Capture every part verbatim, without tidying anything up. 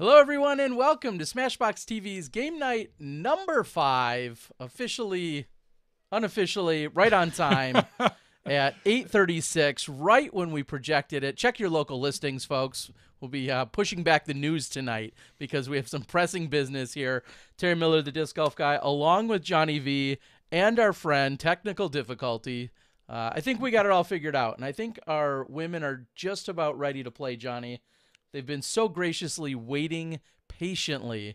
Hello, everyone, and welcome to Smashbox T V's game night number five, officially, unofficially, right on time at eight thirty-six, right when we projected it. Check your local listings, folks. We'll be uh, pushing back the news tonight because we have some pressing business here. Terry Miller, the disc golf guy, along with Johnny V and our friend, Technical Difficulty. Uh, I think we got it all figured out, and I think our women are just about ready to play, Johnny. They've been so graciously waiting patiently.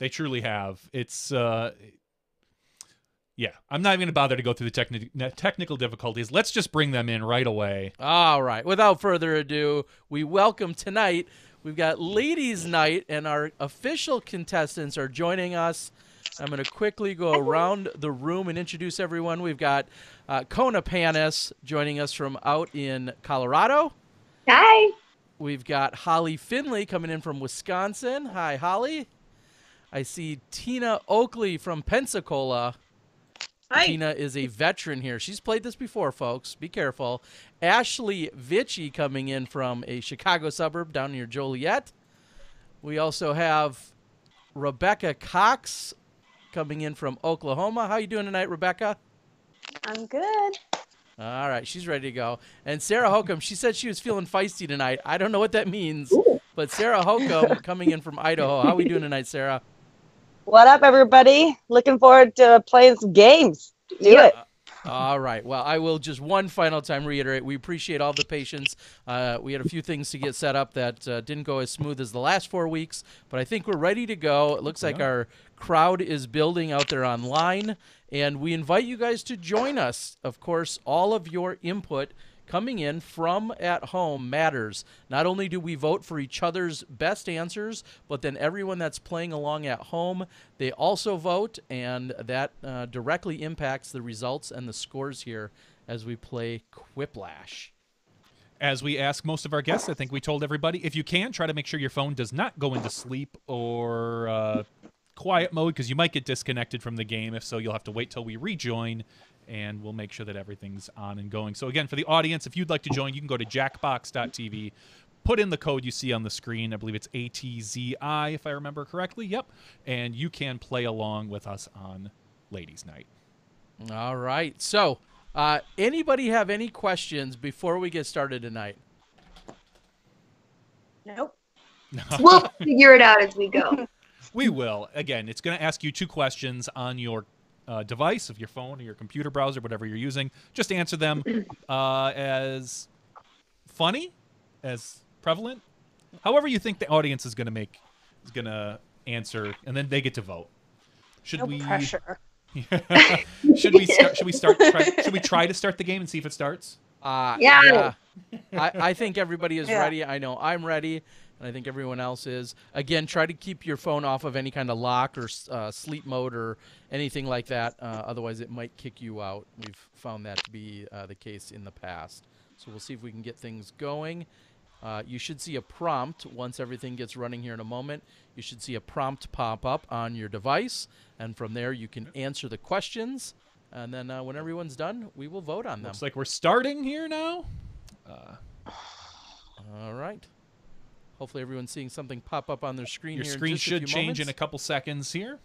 They truly have. It's, uh, yeah, I'm not even going to bother to go through the techni- technical difficulties. Let's just bring them in right away. All right. Without further ado, we welcome tonight. We've got Ladies Night, and our official contestants are joining us. I'm going to quickly go around the room and introduce everyone. We've got uh, Kona Panis joining us from out in Colorado. Hi. We've got Holly Finley coming in from Wisconsin. Hi, Holly. I see Tina Oakley from Pensacola. Hi. Tina is a veteran here. She's played this before, folks. Be careful. Ashley Vicich coming in from a Chicago suburb down near Joliet. We also have Rebecca Cox coming in from Oklahoma. How are you doing tonight, Rebecca? I'm good. All right, she's ready to go. And Sarah Hokom, she said she was feeling feisty tonight. I don't know what that means, Ooh. But Sarah Hokom coming in from Idaho. How are we doing tonight, Sarah? What up, everybody? Looking forward to playing some games. Do yeah. it. All right. Well, I will just one final time reiterate. We appreciate all the patience. Uh, we had a few things to get set up that uh, didn't go as smooth as the last four weeks, but I think we're ready to go. It looks yeah. like our crowd is building out there online, and we invite you guys to join us. Of course, all of your input coming in from at home matters. Not only do we vote for each other's best answers, but then everyone that's playing along at home, they also vote, and that uh, directly impacts the results and the scores here as we play Quiplash. As we ask most of our guests, I think we told everybody, if you can, try to make sure your phone does not go into sleep or uh, quiet mode, because you might get disconnected from the game. If so, you'll have to wait till we rejoin, and we'll make sure that everything's on and going. So again, for the audience, if you'd like to join, you can go to jackbox dot T V, put in the code you see on the screen. I believe it's A T Z I, if I remember correctly. Yep. And you can play along with us on Ladies Night. All right. So uh, anybody have any questions before we get started tonight? Nope. We'll figure it out as we go. We will. Again, it's going to ask you two questions on your Uh, device, of your phone or your computer browser, whatever you're using. Just answer them uh, as funny, as prevalent, however you think the audience is going to make is going to answer, and then they get to vote. Should no we? Pressure. Yeah. Should we? Start, should we start? Try, should we try to start the game and see if it starts? Uh, yeah. yeah. I, I think everybody is yeah. ready. I know I'm ready. And I think everyone else is. Again, try to keep your phone off of any kind of lock or uh, sleep mode or anything like that. Uh, otherwise, it might kick you out. We've found that to be uh, the case in the past. So we'll see if we can get things going. Uh, you should see a prompt once everything gets running here in a moment. You should see a prompt pop up on your device. And from there, you can answer the questions. And then uh, when everyone's done, we will vote on them. Looks like we're starting here now. Uh, all right. Hopefully everyone's seeing something pop up on their screen. Your here screen in just should a few change moments. In a couple seconds here.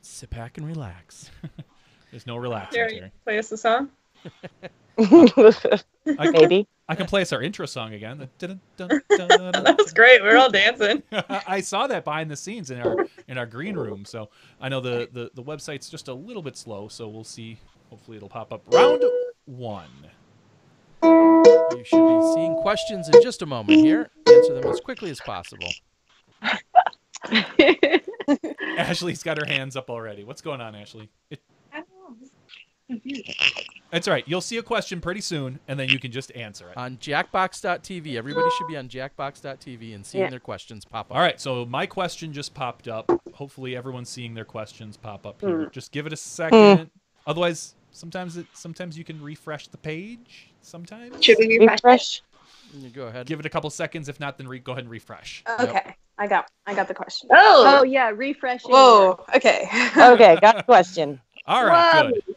Sit back and relax. There's no relaxing. There, Terry, play us the song. I, Maybe. I can play us our intro song again. That was great. We're all dancing. I saw that behind the scenes in our in our green room. So I know the, the, the website's just a little bit slow, so we'll see. Hopefully it'll pop up. Round one. You should be seeing questions in just a moment here. Answer them as quickly as possible. Ashley's got her hands up already. What's going on, Ashley? It... I don't know. I'm confused. That's all right. You'll see a question pretty soon, and then you can just answer it. On jackbox dot T V. Everybody should be on jackbox dot T V and seeing yeah. their questions pop up. All right. So my question just popped up. Hopefully everyone's seeing their questions pop up here. Mm. Just give it a second. Mm. Otherwise... Sometimes it. Sometimes you can refresh the page. Sometimes. Should we refresh? Go ahead. Give it a couple seconds. If not, then re go ahead and refresh. Okay, yep. I got. I got the question. Oh. Oh yeah, refreshing. Whoa. Okay. Okay, got the question. All right. Whoa. Good.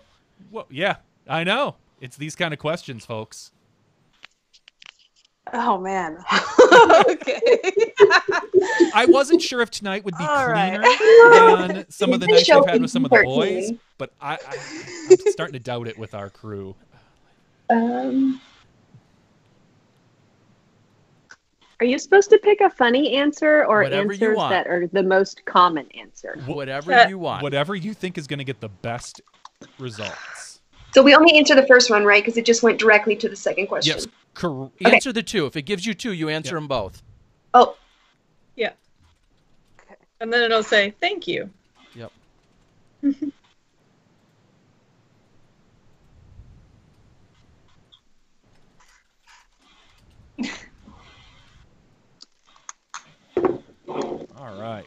Well, yeah, I know. It's these kind of questions, folks. Oh man. Okay. I wasn't sure if tonight would be all cleaner right. than some of the nights I've had with some of the boys, but I, I, I'm starting to doubt it with our crew. Um, are you supposed to pick a funny answer or whatever answers that are the most common answer? Whatever that, you want. Whatever you think is going to get the best results. So we only answer the first one, right? Because it just went directly to the second question. Yes. Cor okay. Answer the two. If it gives you two, you answer yeah. them both. Oh. Yeah. Okay. And then it'll say, thank you. Yep. All right.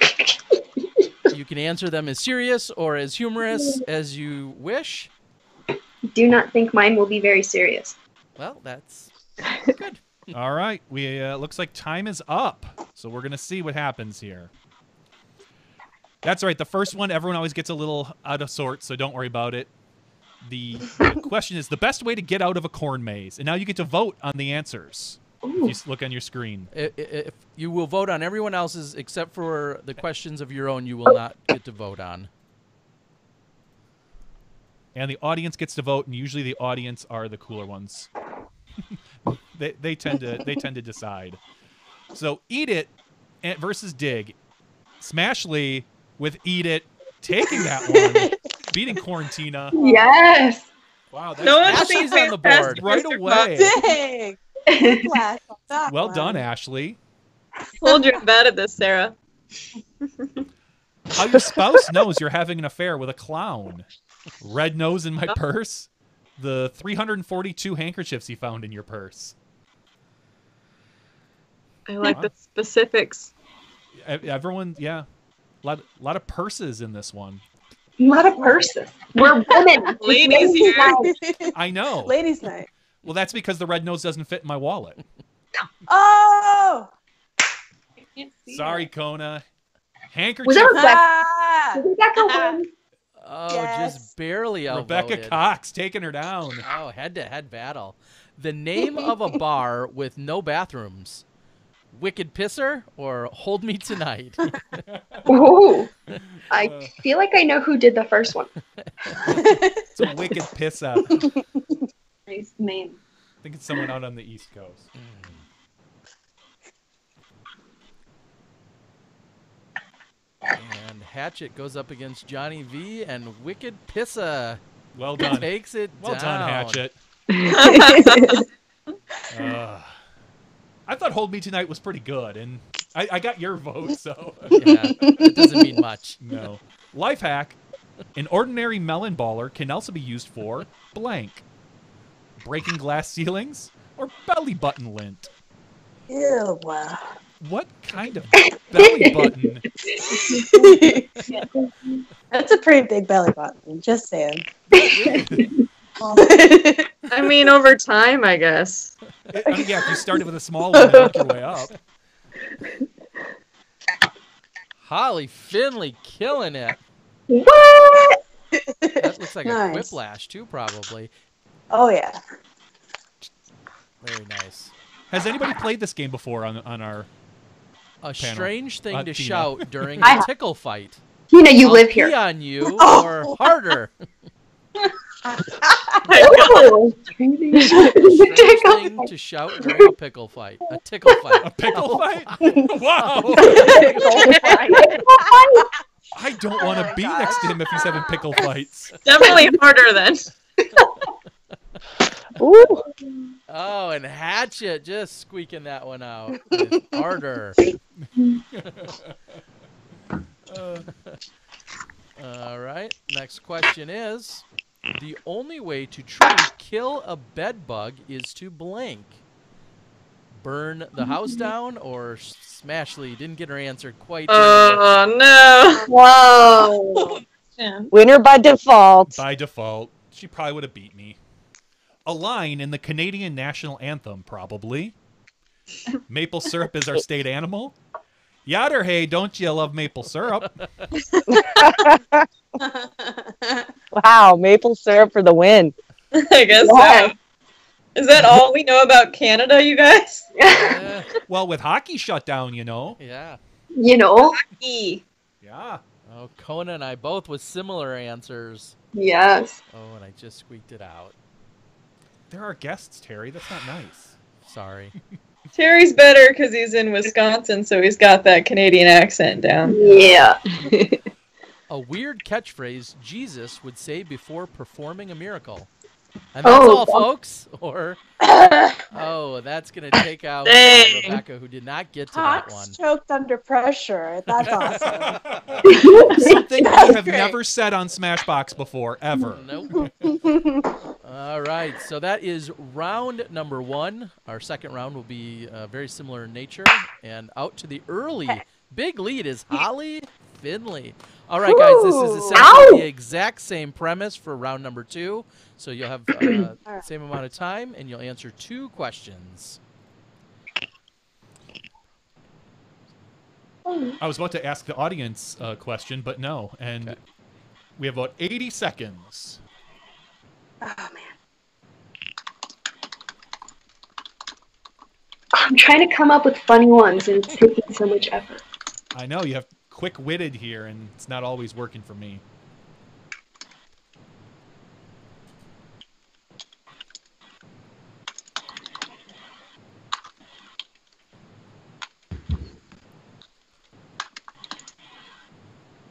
You can answer them as serious or as humorous as you wish. Do not think mine will be very serious. Well, that's good. All right. We uh, looks like time is up, so we're going to see what happens here. That's right. The first one, everyone always gets a little out of sorts, so don't worry about it. The question is the best way to get out of a corn maze. And now you get to vote on the answers. If you look on your screen. If, if you will vote on everyone else's except for the questions of your own you will not get to vote on. And the audience gets to vote, and usually the audience are the cooler ones. they, they, tend to, they tend to decide. So Eat It versus Dig. Smashly with Eat It taking that one. Beating Quarantina. Yes. Wow, that's no Ashley's on the board right away. Well done, Ashley. Told you I'm bad at this, Sarah. How your spouse knows you're having an affair with a clown. Red nose in my purse. The three hundred forty-two handkerchiefs he found in your purse. I like wow. the specifics. Everyone, yeah. A lot, a lot of purses in this one. A lot of purses. We're women. Ladies here. I know. Ladies night. Well, that's because the red nose doesn't fit in my wallet. Oh! I can't see Sorry, it. Kona. Handkerchief. Was that Rebecca? Rebecca won? Oh, yes. Just barely outvoted. Rebecca Cox taking her down. Oh, head-to-head battle. The name of a bar with no bathrooms. Wicked Pisser or Hold Me Tonight? Ooh. I uh, feel like I know who did the first one. It's a Wicked Pisser. Name. I think it's someone out on the East Coast. Mm. And Hatchet goes up against Johnny V and Wicked Pissa. Well done. Takes it well down. Done, Hatchet. uh, I thought Hold Me Tonight was pretty good, and I, I got your vote, so. Yeah, it doesn't mean much. No. Life hack. An ordinary melon baller can also be used for blank. Breaking glass ceilings or belly button lint? Ew. What kind of belly button? That's a pretty big belly button. Just saying. I mean, over time, I guess. It, I mean, yeah, if you started with a small one and worked your way up. Holly Finley killing it. What? That looks like nice. A Quiplash, too, probably. Oh, yeah. Very nice. Has anybody played this game before on on our A panel? Strange thing uh, to Tina. Shout during a tickle fight. Tina, you I'll live here. On you oh. or harder. Oh. Strange thing to shout during a pickle fight. A tickle fight. A pickle oh. fight? Wow. I don't want to oh be God. Next to him if he's having pickle fights. Definitely harder then. Ooh. Oh, and Hatchet just squeaking that one out with ardor. uh, all right, next question is, the only way to truly kill a bed bug is to blank. Burn the house down or Smashly? Didn't get her answer quite. Oh, no. Whoa. Yeah. Winner by default. By default. She probably would have beat me. A line in the Canadian national anthem, probably. Maple syrup is our state animal. Yadder, hey, don't you love maple syrup? Wow, maple syrup for the win. I guess wow. Is that all we know about Canada, you guys? Yeah. Well, with hockey shut down, you know. Yeah. You know. Hockey. Yeah. Oh, Kona and I both with similar answers. Yes. Oh, and I just squeaked it out. There are guests, Terry. That's not nice. Sorry. Terry's better because he's in Wisconsin, so he's got that Canadian accent down. Yeah. A weird catchphrase Jesus would say before performing a miracle. And that's oh, all, folks. Or, oh, that's going to take out dang. Rebecca, who did not get to Cox that one. Choked under pressure. That's awesome. Something that's you have great. Never said on Smashbox before, ever. Nope. All right. So that is round number one. Our second round will be uh, very similar in nature. And out to the early big lead is Holly Finley. All right, guys, this is essentially Ow. the exact same premise for round number two. So you'll have the uh, right. same amount of time, and you'll answer two questions. I was about to ask the audience a uh, question, but no. And okay. we have about eighty seconds. Oh, man. I'm trying to come up with funny ones, and it's taking so much effort. I know. You have quick-witted here, and it's not always working for me.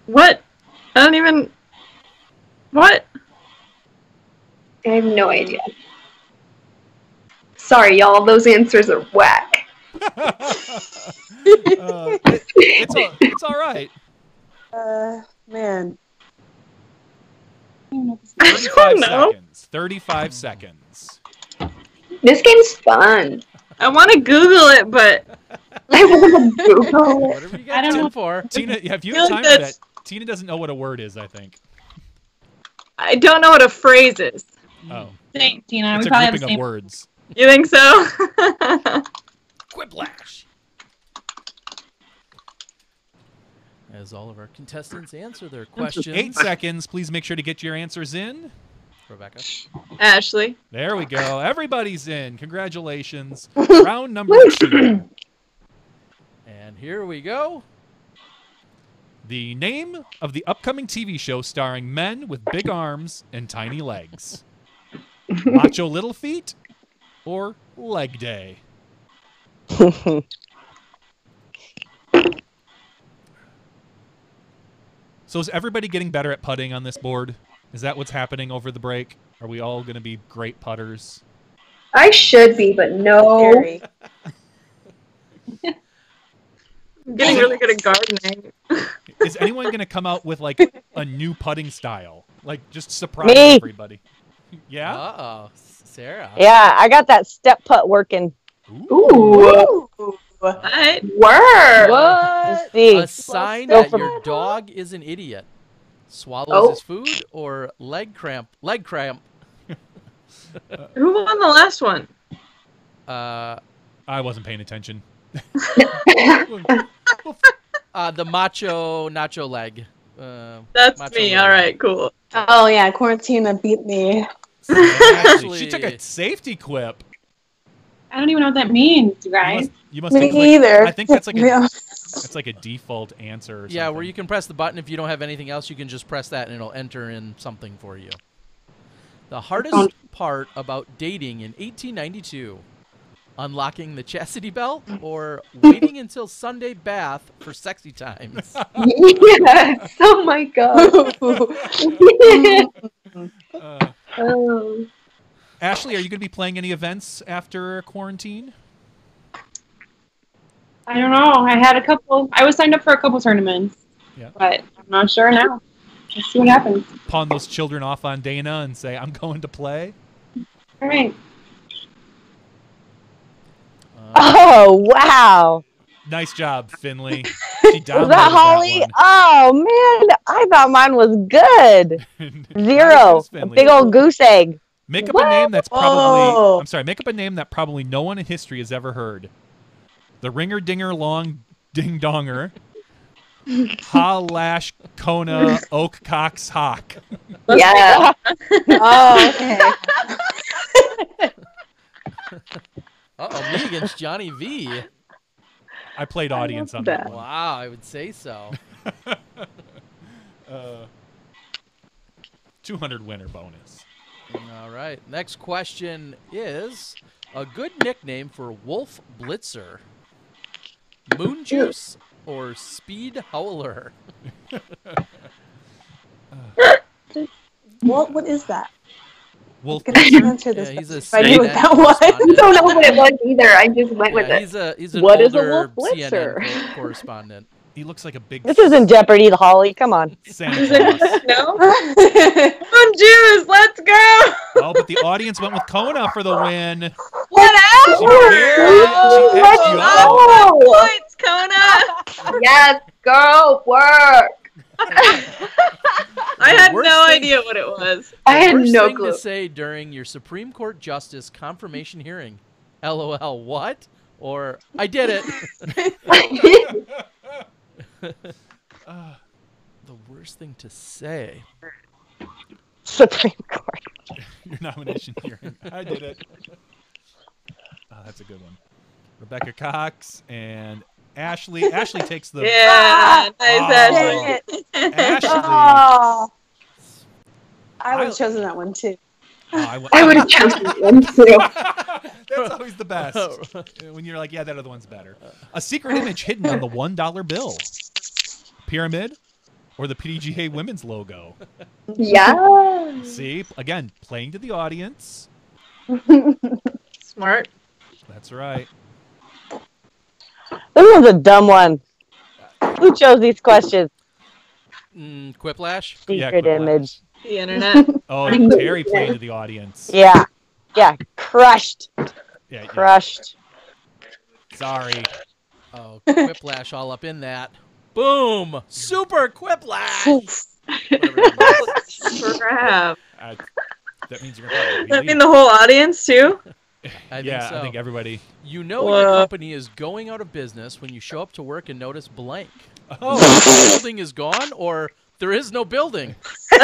What? I don't even... What? I have no idea. Sorry, y'all. Those answers are whack. uh, it, it's, all, it's all right. Uh, man. thirty-five seconds. thirty-five seconds. This game's fun. I want to Google it, but I want to Google it. Whatever you got I don't know for. Tina, have you time like for that? Tina doesn't know what a word is. I think. I don't know what a phrase is. Oh. Thanks, Tina. It's we a probably grouping have the same of words. You think so? Quiplash. As all of our contestants answer their questions. Eight seconds. Please make sure to get your answers in. Rebecca. Ashley. There we go. Everybody's in. Congratulations. Round number two. And here we go. The name of the upcoming T V show starring men with big arms and tiny legs. Macho Little Feet or Leg Day? So is everybody getting better at putting on this board? Is that what's happening over the break? Are we all going to be great putters? I should be, but no. I'm getting really good at gardening. Is anyone going to come out with like a new putting style? Like just surprise Me. everybody. Yeah? Uh-oh. Sarah. Yeah, I got that step putt working. Ooh. Ooh. What? Word. What? A sign that your dog is an idiot. Swallows oh. his food or leg cramp. Leg cramp. Who won the last one? Uh, I wasn't paying attention. uh, the macho nacho leg. Uh, That's macho me. Leg. All right, cool. Oh, yeah. Quarantina beat me. Actually, she took a safety quip. I don't even know what that means, right? You must, you must Me like, either. I think that's like a, yeah. that's like a default answer. Or yeah, something. Where you can press the button. If you don't have anything else, you can just press that and it'll enter in something for you. The hardest part about dating in eighteen ninety-two, unlocking the chastity belt or waiting until Sunday bath for sexy times. Yes. Oh, my God. uh. Oh. Ashley, are you going to be playing any events after quarantine? I don't know. I had a couple. I was signed up for a couple tournaments, yeah. but I'm not sure now. Let's see what happens. Pawn those children off on Dana and say, I'm going to play. All right. Uh, oh, wow. Nice job, Finley. She downloaded that Holly? That oh, man. I thought mine was good. Zero. A big old goose egg. Make up what? a name that's probably oh. I'm sorry, make up a name that probably no one in history has ever heard. The ringer dinger long ding donger. Ha lash Kona Oak Cox Hawk. Yeah. Oh, okay. Uh-oh, me against Johnny V. I played audience I on that. that one. Wow, I would say so. uh, two hundred winner bonus. All right. Next question is a good nickname for Wolf Blitzer. Moon Juice or Speed Howler? What? What is that? Wolf Blitzer. Yeah, he's a I knew what that was. I don't know what it was either. I just went yeah, with it. He's a he's an what older is a Wolf Blitzer? C N N correspondent. He looks like a big. This isn't Jeopardy, the Holly. Come on. Santa Claus. No. Moon Juice. Let's go. Oh, but the audience went with Kona for the win. Whatever. Oh, points, Kona. Yes, go work. I had no idea what it was. I had no clue. To say during your Supreme Court justice confirmation hearing, L O L. What? Or I did it. uh, the worst thing to say. Supreme Court. Your nomination hearing. I did it. Oh, that's a good one. Rebecca Cox and Ashley. Ashley takes the. Yeah, nice oh, Ashley. Ashley. Oh, I would have chosen that one too. Oh, I, I would have chosen that one too. That's always the best. When you're like, yeah, that other one's better. A secret image hidden on the one dollar bill. Pyramid or the P D G A women's logo. Yeah. See, again, playing to the audience. Smart. That's right. This one's a dumb one. Who chose these questions? Mm, Quiplash? Secret yeah, Quiplash. Image. The internet. Oh, and Terry playing to the audience. Yeah. Yeah. Crushed. Yeah, Crushed. Yeah. Sorry. Oh, Quiplash all up in that. Boom. Super Quiplash. Crap. Uh, that means you're going to I mean the whole audience, too? I yeah, think so. I think everybody. You know Whoa. Your company is going out of business when you show up to work and notice blank. Oh, the building is gone, or there is no building. No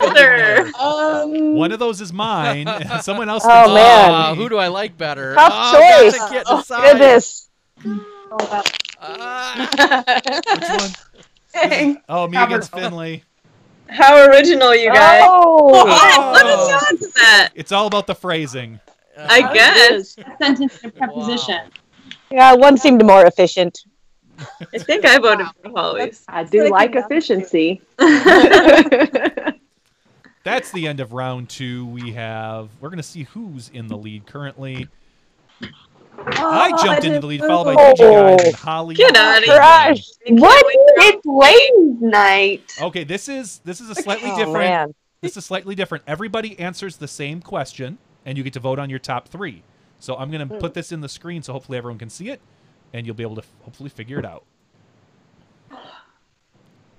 building um, one of those is mine, and someone else. Oh thinks, man, oh, who do I like better? Tough oh, choice. Get oh, goodness. Oh, uh, which one? Dang. Oh, me against Finley. How original, you guys! Oh, oh, oh. What is your answer to that? It's all about the phrasing. Uh, I guess. Sentence to preposition. Wow. Yeah, one seemed more efficient. I think I voted for Holly's. I do like efficiency. That's the end of round two. We have, we're going to see who's in the lead currently. Oh, I jumped I into the lead, followed by D J guys and Holly. Get out of here! What? It's ladies' night. Okay, this is this is a slightly oh, different. Man. This is slightly different. Everybody answers the same question, and you get to vote on your top three. So I'm gonna mm. put this in the screen, so hopefully everyone can see it, and you'll be able to hopefully figure it out.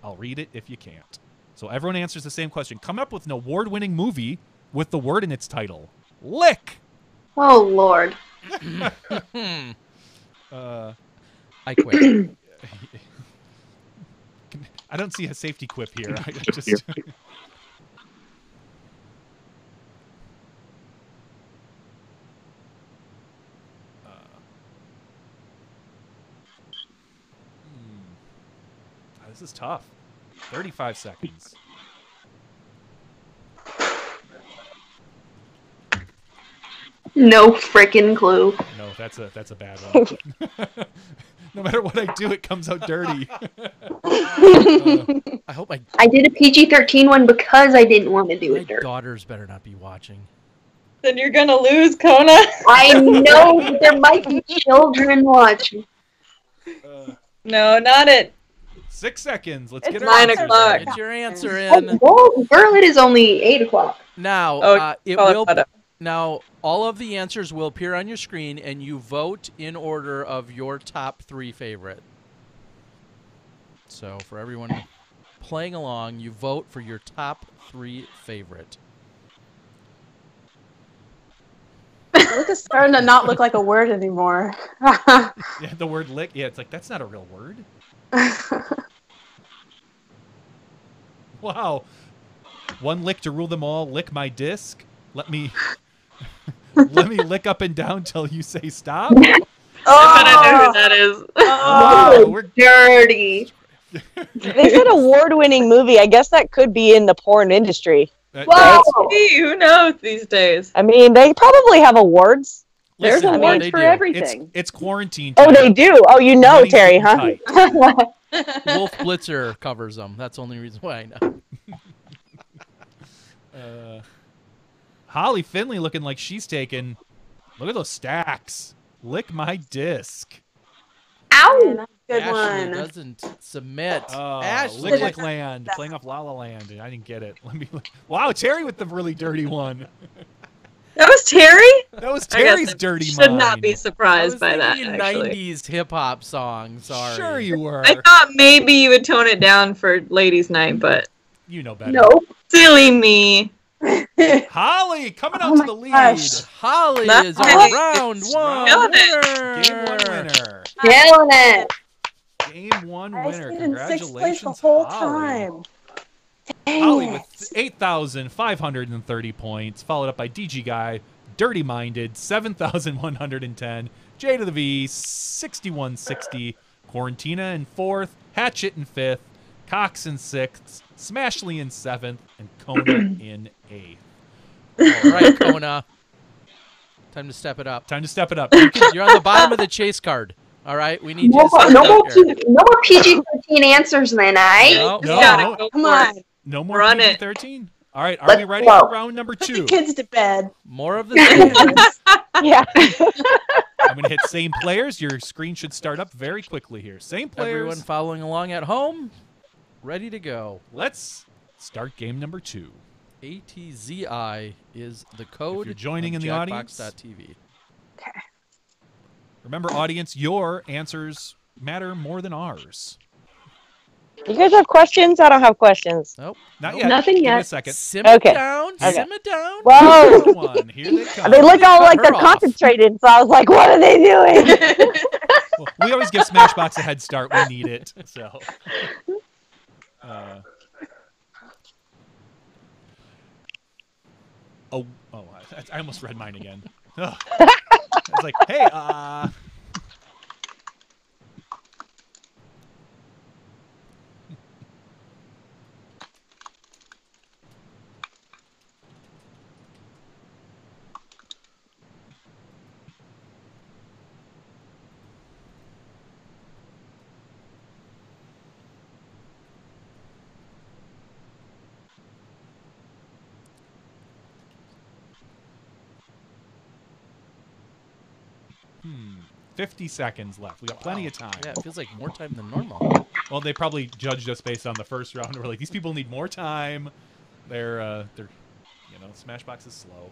I'll read it if you can't. So everyone answers the same question. Come up with an award-winning movie with the word in its title. Lick. Oh Lord. uh, I quit. I don't see a safety quip here. I just uh, hmm. This is tough. Thirty-five seconds. No frickin' clue. No, that's a that's a bad one. No matter what I do, it comes out dirty. uh, I hope I. I did a P G thirteen one because I didn't want to do it dirty. My daughters better not be watching. Then you're gonna lose, Kona. I know, but there might be children watching. Uh, no, not it. Six seconds. Let's it's get nine o'clock. Get your answer in. Oh, girl, it is only eight o'clock. Now oh, uh, it will. It Now, all of the answers will appear on your screen, and you vote in order of your top three favorite. So for everyone playing along, you vote for your top three favorite. Lick is starting to not look like a word anymore. Yeah, the word lick, yeah, it's like, that's not a real word. Wow. One lick to rule them all, lick my disc. Let me... Let me lick up and down till you say stop. Oh, and then I know who that is. Oh, wow, we're dirty. It's an award-winning movie. I guess that could be in the porn industry. That, Whoa, gee, who knows these days? I mean, they probably have awards. Listen, There's awards for do. everything. It's, it's quarantine time. Oh, they do. Oh, you know, Terry, huh? Wolf Blitzer covers them. That's the only reason why I know. uh, Holly Finley looking like she's taken. Look at those stacks. Lick my disc. Ow! Good Ashley one. doesn't submit. Oh, Ashley. Lick Lick Land. Playing off La La Land. I didn't get it. Let me. Look. Wow, Terry with the really dirty one. That was Terry? That was Terry's dirty mind. I should not be surprised by that, actually. nineties hip-hop song, sorry. Sure you were. I thought maybe you would tone it down for ladies' night, but... You know better. Nope. Silly me. Holly coming up to the lead. Holly is round one winner. Game one winner. Killing it. Game one winner. Congratulations, the whole time. Holly with eight thousand five hundred thirty points, followed up by D G Guy, Dirty Minded, seven thousand one hundred ten, J to the V, sixty-one sixty, Quarantina in fourth, Hatchet in fifth, Cox in sixth, Smashly in seventh, and Kona in eighth. All right, Kona. Time to step it up. Time to step it up. You can, you're on the bottom of the chase card. All right, we need no, you to no, more P, no more P G thirteen answers, then I. No, no, no, come on. No more P G thirteen. All right, are Let's we ready go. for round number two? Put the kids to bed. More of the same. Yeah. I'm going to hit same players. Your screen should start up very quickly here. Same players. Everyone following along at home, ready to go. Let's start game number two. A T Z I is the code. If you're joining in the audience. jackbox dot T V. Okay. Remember, audience, your answers matter more than ours. You guys have questions? I don't have questions. Nope. Not yet. Nothing Give yet. A second. Sim okay. it down. Okay. Sim it down. Whoa. One. Here they come. They look all like they're off. concentrated, so I was like, what are they doing? Well, we always give Smashbox a head start. We need it. So. Uh, oh, oh, I, I almost read mine again. Ugh. I was like, hey, uh... fifty seconds left. We got plenty of time. Yeah, it feels like more time than normal. Well, they probably judged us based on the first round. We're like, these people need more time. They're, uh, they're, you know, Smashbox is slow.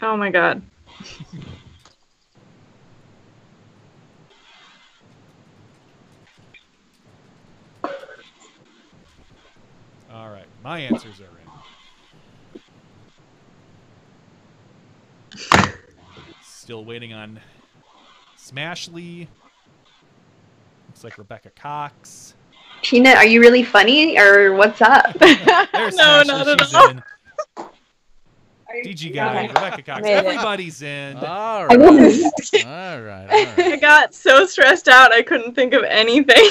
Oh my God. All right, my answers are in. Still waiting on Smashly. Looks like Rebecca Cox. Peanut, are you really funny or what's up? no, Smashly. not at She's all. In. D G guy, Rebecca Cox. Everybody's in. All right. all right. All right. I got so stressed out I couldn't think of anything.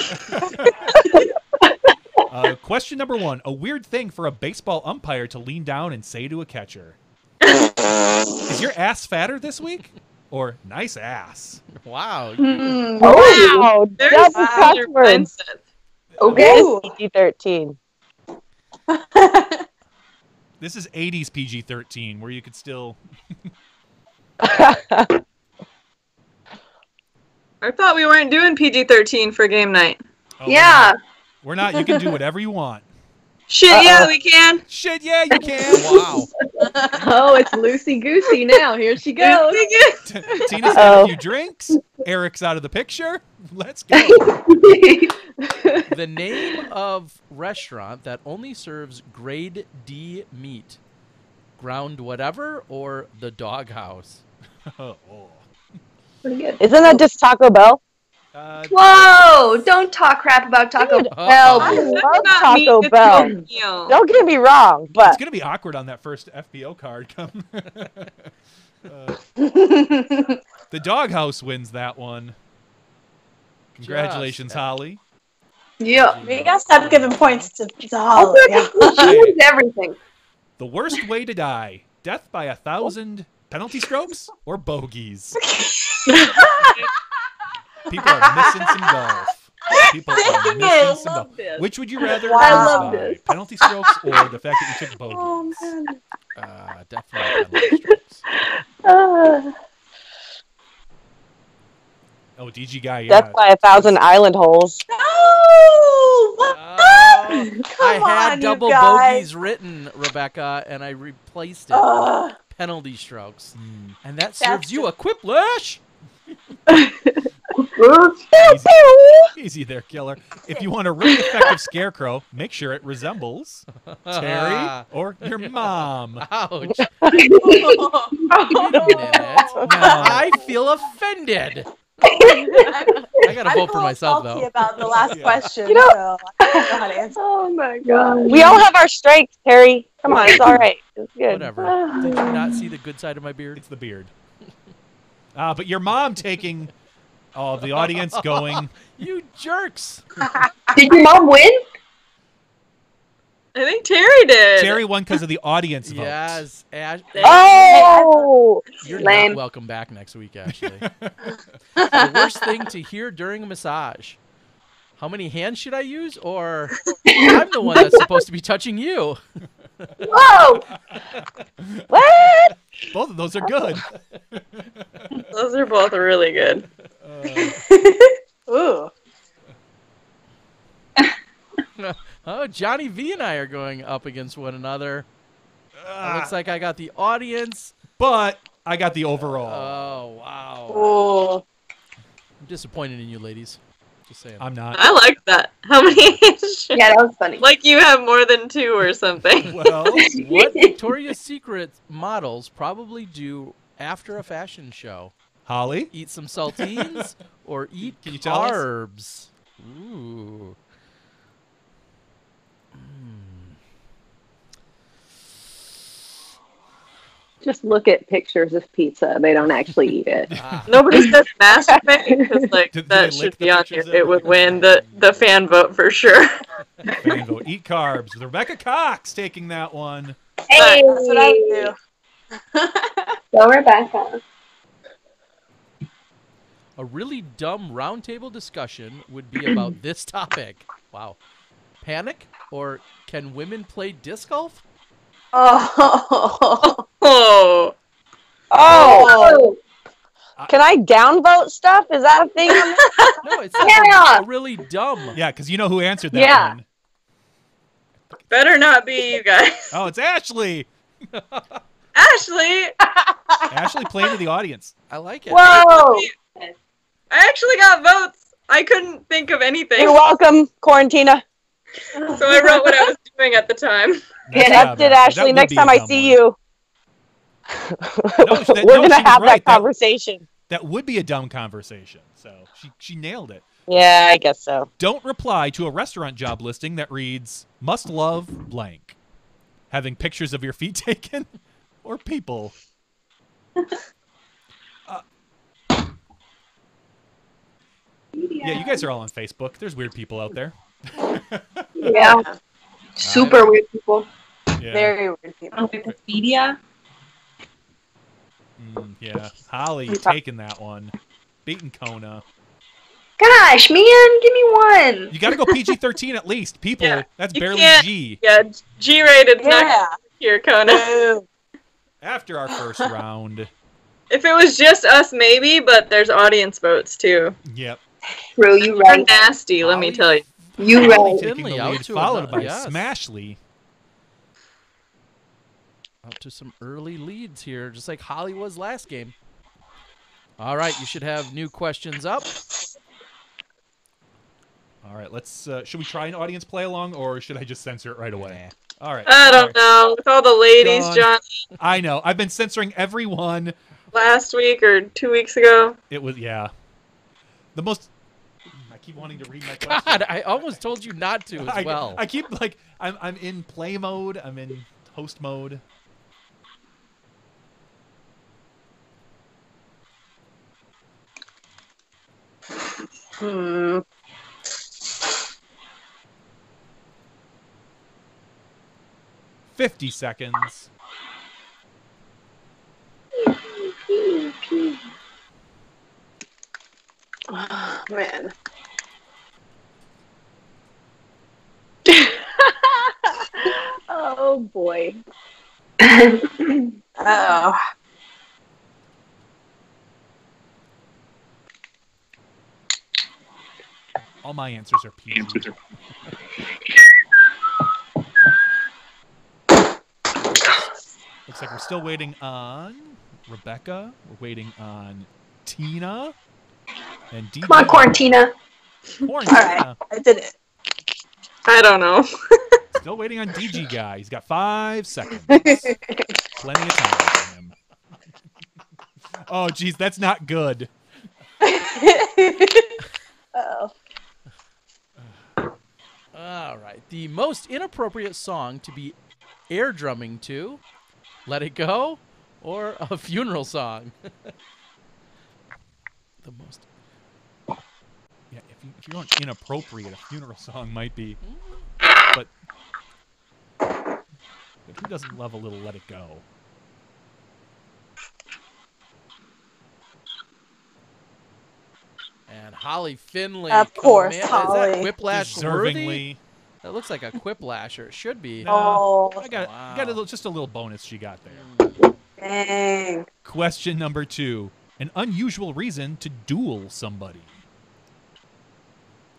Uh, question number one: a weird thing for a baseball umpire to lean down and say to a catcher. Is your ass fatter this week? Or nice ass? Wow! Mm, wow! There's That's a catch word. Okay. P G thirteen. This is eighties P G thirteen, where you could still. I thought we weren't doing P G thirteen for game night. Oh, yeah. Wow. We're not. You can do whatever you want. Shit, Uh-oh. yeah, we can. Shit, yeah, you can. Wow. Oh, it's loosey-goosey now. Here she goes. T Tina's got a few drinks. Eric's out of the picture. Let's go. The name of restaurant that only serves grade D meat. Ground whatever or the doghouse. Oh. Pretty good. Isn't that just Taco Bell? Uh, Whoa! Don't talk crap about Taco Bell. I love Taco Bell. Don't get me wrong, but it's gonna be awkward on that first F B O card. Come. uh, the doghouse wins that one. Congratulations, Just. Holly. Yeah, we gotta stop giving points to, to Holly. Yeah. She wins everything. The worst way to die: death by a thousand penalty strokes or bogeys. People are missing some golf. People are missing some golf. This. Which would you rather? I love this. Penalty strokes or the fact that you took bogeys? Oh, man. Uh, definitely penalty strokes. Uh, oh, D G guy. Death uh, by a thousand island holes. No! What uh, Come I on, had double bogeys written, Rebecca, and I replaced it uh, with penalty strokes. Mm. And that serves That's you a quiplash. Easy. Easy there, killer. If you want a really effective scarecrow, make sure it resembles Terry or your mom. Ouch. Oh, no. Now I feel offended. I gotta vote for myself, though. I'm about the last yeah. question, you know, so I don't know how to answer. Oh my god. We all have our strengths, Terry. Come on, it's all right. It's good. Whatever. Did you not see the good side of my beard? It's the beard. Ah, uh, but your mom taking. Oh, the audience going. You jerks! Did your mom win? I think Terry did. Terry won because of the audience vote. Yes. Ash oh! You're Lame. Not welcome back next week, Ashley. The worst thing to hear during a massage. How many hands should I use? Or I'm the one that's supposed to be touching you. Whoa! What? Both of those are good. Those are both really good. Uh, Ooh. Oh, Johnny V and I are going up against one another. Uh, looks like I got the audience, but I got the overall. Oh, wow. Ooh. I'm disappointed in you, ladies. Just saying. I'm not. I like that. How many? Yeah, that was funny. Like you have more than two or something. Well, what Victoria's Secret models probably do after a fashion show? Holly? Eat some saltines or eat Can you carbs. Tell us? Ooh. Mm. Just look at pictures of pizza. They don't actually eat it. Ah. Nobody says masturbate because like Did, that should be on here. It would win the, the fan vote for sure. Fan vote. Eat carbs. Rebecca Cox taking that one. Hey, that's what I do. Go Rebecca. A really dumb roundtable discussion would be about this topic. Wow. Panic or can women play disc golf? Oh. Oh. Oh. I, can I downvote stuff? Is that a thing? No, it's yeah. really dumb. Yeah, because you know who answered that yeah. one. Better not be you guys. Oh, it's Ashley. Ashley. Ashley played to the audience. I like it. Whoa. I actually got votes. I couldn't think of anything. You're welcome, Quarantina. So I wrote what I was doing at the time. Yeah, that's it, Ashley. Next time I see you, we're going to have that conversation. That would be a dumb conversation. So she, she nailed it. Yeah, I guess so. Don't reply to a restaurant job listing that reads, must love blank. Having pictures of your feet taken or people. Yeah, you guys are all on Facebook. There's weird people out there. Yeah. Super right. weird people. Yeah. Very weird people. On Wikipedia? Mm, yeah. Holly, you're taking that one. Beating Kona. Gosh, man, give me one. You got to go P G thirteen at least. People, yeah. that's you barely G. Yeah, G-rated. Yeah. Here, Kona. After our first round. If it was just us, maybe, but there's audience votes, too. Yep. True, you right. Nasty, let Holly, me tell you. You right. Finley out to followed another, by yes. Smashly. Up to some early leads here, just like Holly was last game. All right, you should have new questions up. All right, let's. Uh, should we try an audience play along, or should I just censor it right away? Nah. All right. I don't all right. know. With all the ladies, John. I know. I've been censoring everyone. Last week or two weeks ago. It was yeah. The most keep wanting to read my question. God, I almost told you not to as well. I, I keep, like, I'm, I'm in play mode. I'm in host mode. Hmm. Fifty seconds. Oh, man. Oh, boy. Oh. All my answers are P. Looks like we're still waiting on Rebecca. We're waiting on Tina. And D J. Come on, Quarantina. Quarantina. All right, I did it. I don't know. Still waiting on D G guy. He's got five seconds. Plenty of time for him. Oh, geez, that's not good. Uh-oh. All right. The most inappropriate song to be air drumming to, Let It Go, or a funeral song? The most. Yeah, if, you, if you're going inappropriate, a funeral song might be. But, but who doesn't love a little Let It Go? And Holly Finley. Of course, oh, Holly. Is that Quiplash worthy? That looks like a Quiplash, or it should be. No, oh, I got, wow. got a little, just a little bonus she got there. Dang. Question number two. An unusual reason to duel somebody.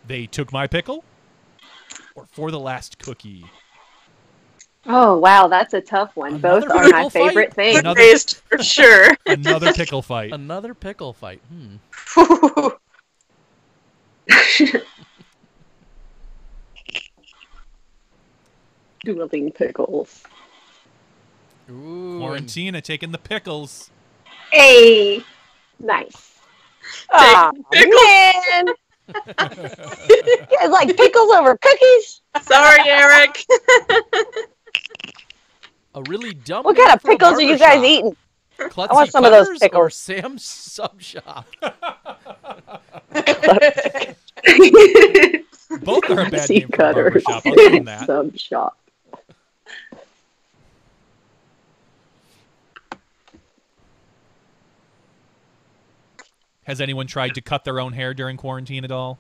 They took my pickle, or for the last cookie. Oh, wow, that's a tough one. Another Both are my fight? favorite things. Another, for sure. Another pickle fight. Another pickle fight. Hmm. Dueling pickles. Ooh. Quarantina taking the pickles. Hey, nice. Oh, man. It's like pickles over cookies. Sorry, Eric. A really dumb. What kind of pickles are you guys shop? eating? Klutzy I want some of those pickles. Or Sam's sub shop. Both are a bad name for a barber shop. I'll give them that. Sub shop. Has anyone tried to cut their own hair during quarantine at all?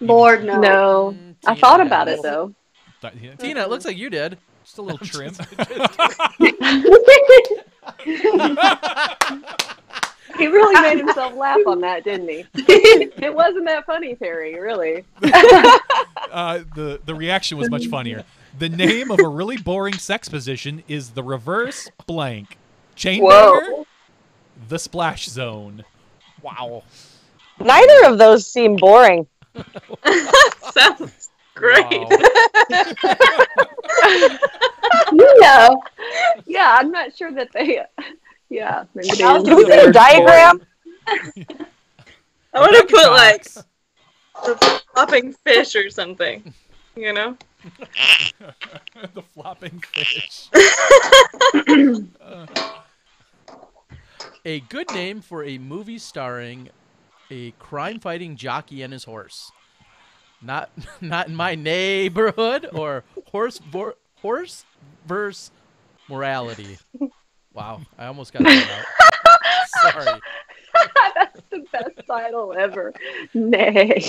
Lord, no. No. Mm, I Tina thought about it, though. Th yeah. Tina, it looks like you did. Just a little trim. He really made himself laugh on that, didn't he? It wasn't that funny, Terry, really. uh, the, the reaction was much funnier. The name of a really boring sex position is the reverse blank. Chainbreaker, the splash zone. Wow. Neither of those seem boring. Sounds great. You know. Yeah, I'm not sure that they... Yeah. Maybe they Can we get a diagram? I would have put, like, the flopping fish or something. You know? The flopping fish. uh. A good name for a movie starring a crime-fighting jockey and his horse. Not, not in my neighborhood, or horse, horse versus morality. Wow, I almost got that out. Sorry. That's the best title ever. Neighborhood.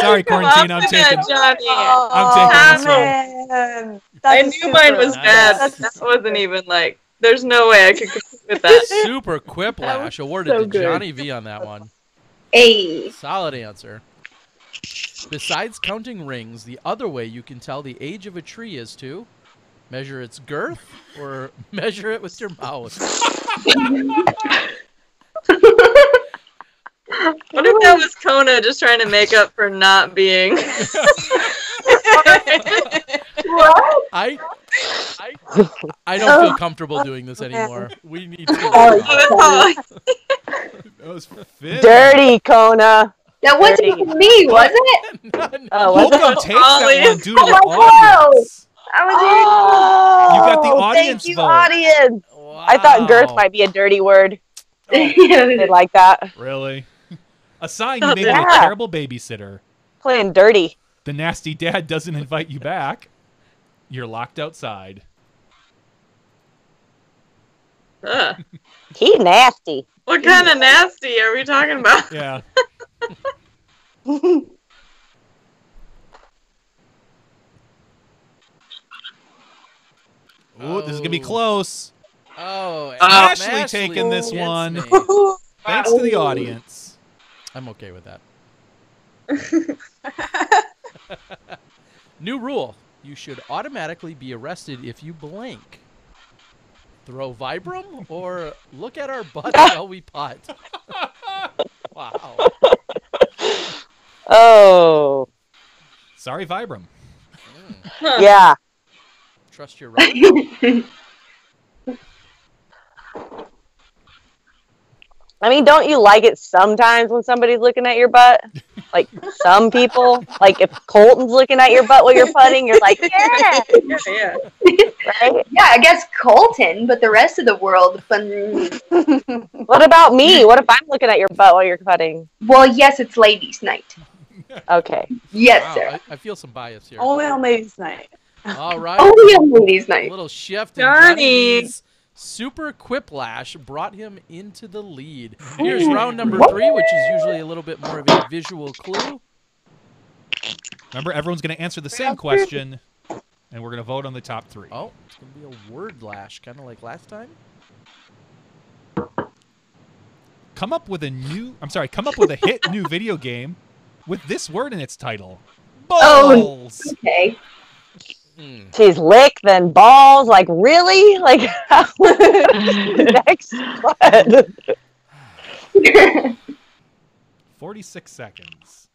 Sorry, Quarantine. I'm taking. Oh, I'm taking this one. I knew mine was nice. bad. That's that wasn't even like. There's no way I could compete with that. Super Quiplash awarded so to good. Johnny V on that one. Hey. Solid answer. Besides counting rings, the other way you can tell the age of a tree is to measure its girth or measure it with your mouth. What if that was Kona just trying to make up for not being? What? I, I I don't feel comfortable doing this anymore. We need to. Oh, goes for fifth. Dirty, Kona. That wasn't for me, was it? No, no. Oh, was Holcomb it? Takes Ollie. That one due to oh the audience. I was oh, you got the audience thank you, vote. Audience. Wow. I thought girth might be a dirty word. Oh. Did like that. Really? A sign you may yeah. be a terrible babysitter. Playing dirty. The nasty dad doesn't invite you back. You're locked outside. Huh. He nasty. What kind of nasty are we talking about? Yeah. Oh, this is gonna be close. Oh, Ashley, Ashley taking this one. Thanks oh. to the audience. I'm okay with that. New rule: you should automatically be arrested if you blink. Throw Vibram or look at our butts while we pot. Wow. Oh. Sorry, Vibram. Mm. Yeah. Trust your right. I mean, don't you like it sometimes when somebody's looking at your butt? Like some people, like if Colton's looking at your butt while you're putting, you're like, yeah, yeah, yeah. Right? Yeah, I guess Colton, but the rest of the world. What about me? What if I'm looking at your butt while you're putting? Well, yes, it's ladies' night. Okay. Yes, wow, sir. I, I feel some bias here. Only on ladies' night. All right. Only on ladies' night. A little shift. Johnny. Super Quiplash brought him into the lead. Here's round number three, which is usually a little bit more of a visual clue. Remember, everyone's going to answer the same question, and we're going to vote on the top three. Oh, it's going to be a word lash, kind of like last time. Come up with a new, I'm sorry, come up with a hit new video game with this word in its title. Balls. Oh, okay. Mm. She's lick, then balls. Like, really? Like, next one. forty-six seconds.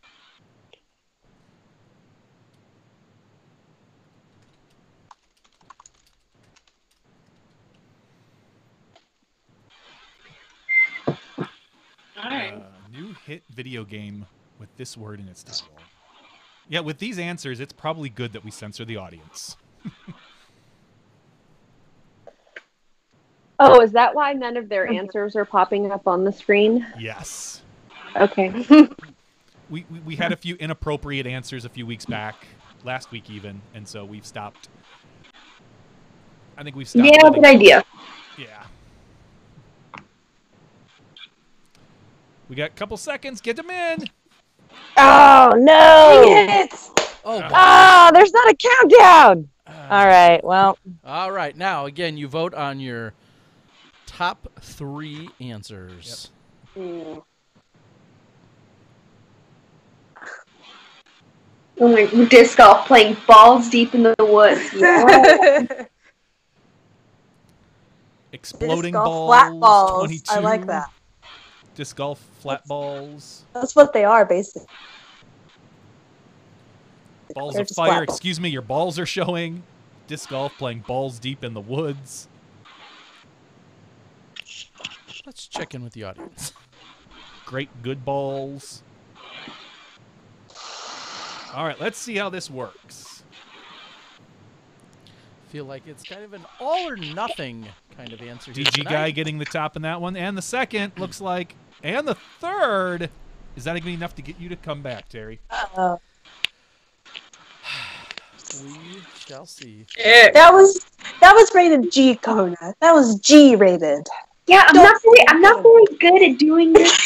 All right. Uh, new hit video game with this word in its title. Yeah, with these answers, it's probably good that we censor the audience. Oh, is that why none of their answers are popping up on the screen? Yes. Okay. we, we we had a few inappropriate answers a few weeks back, last week even, and so we've stopped. I think we've stopped. Yeah, good idea. Yeah. We got a couple seconds. Get them in. Oh, no. Yes. Oh, wow. Oh, there's not a countdown. Uh, all right, well. All right, now, again, you vote on your top three answers. Yep. Mm. Oh, my disc golf playing balls deep in the woods. Yeah. Exploding golf, balls. Flat balls. twenty-two. I like that. Disc golf, flat balls. That's what they are, basically. Balls They're of fire. Excuse me, your balls are showing. Disc golf, playing balls deep in the woods. Let's check in with the audience. Great good balls. All right, let's see how this works. Feel like it's kind of an all or nothing kind of answer. D G guy getting the top in that one. And the second, looks like. And the third. Is that going to be enough to get you to come back, Terry? Uh-oh. We shall see. Yeah. That was that was rated G, Kona. That was G rated. Yeah, I'm Don't not really, I'm not really good at doing this.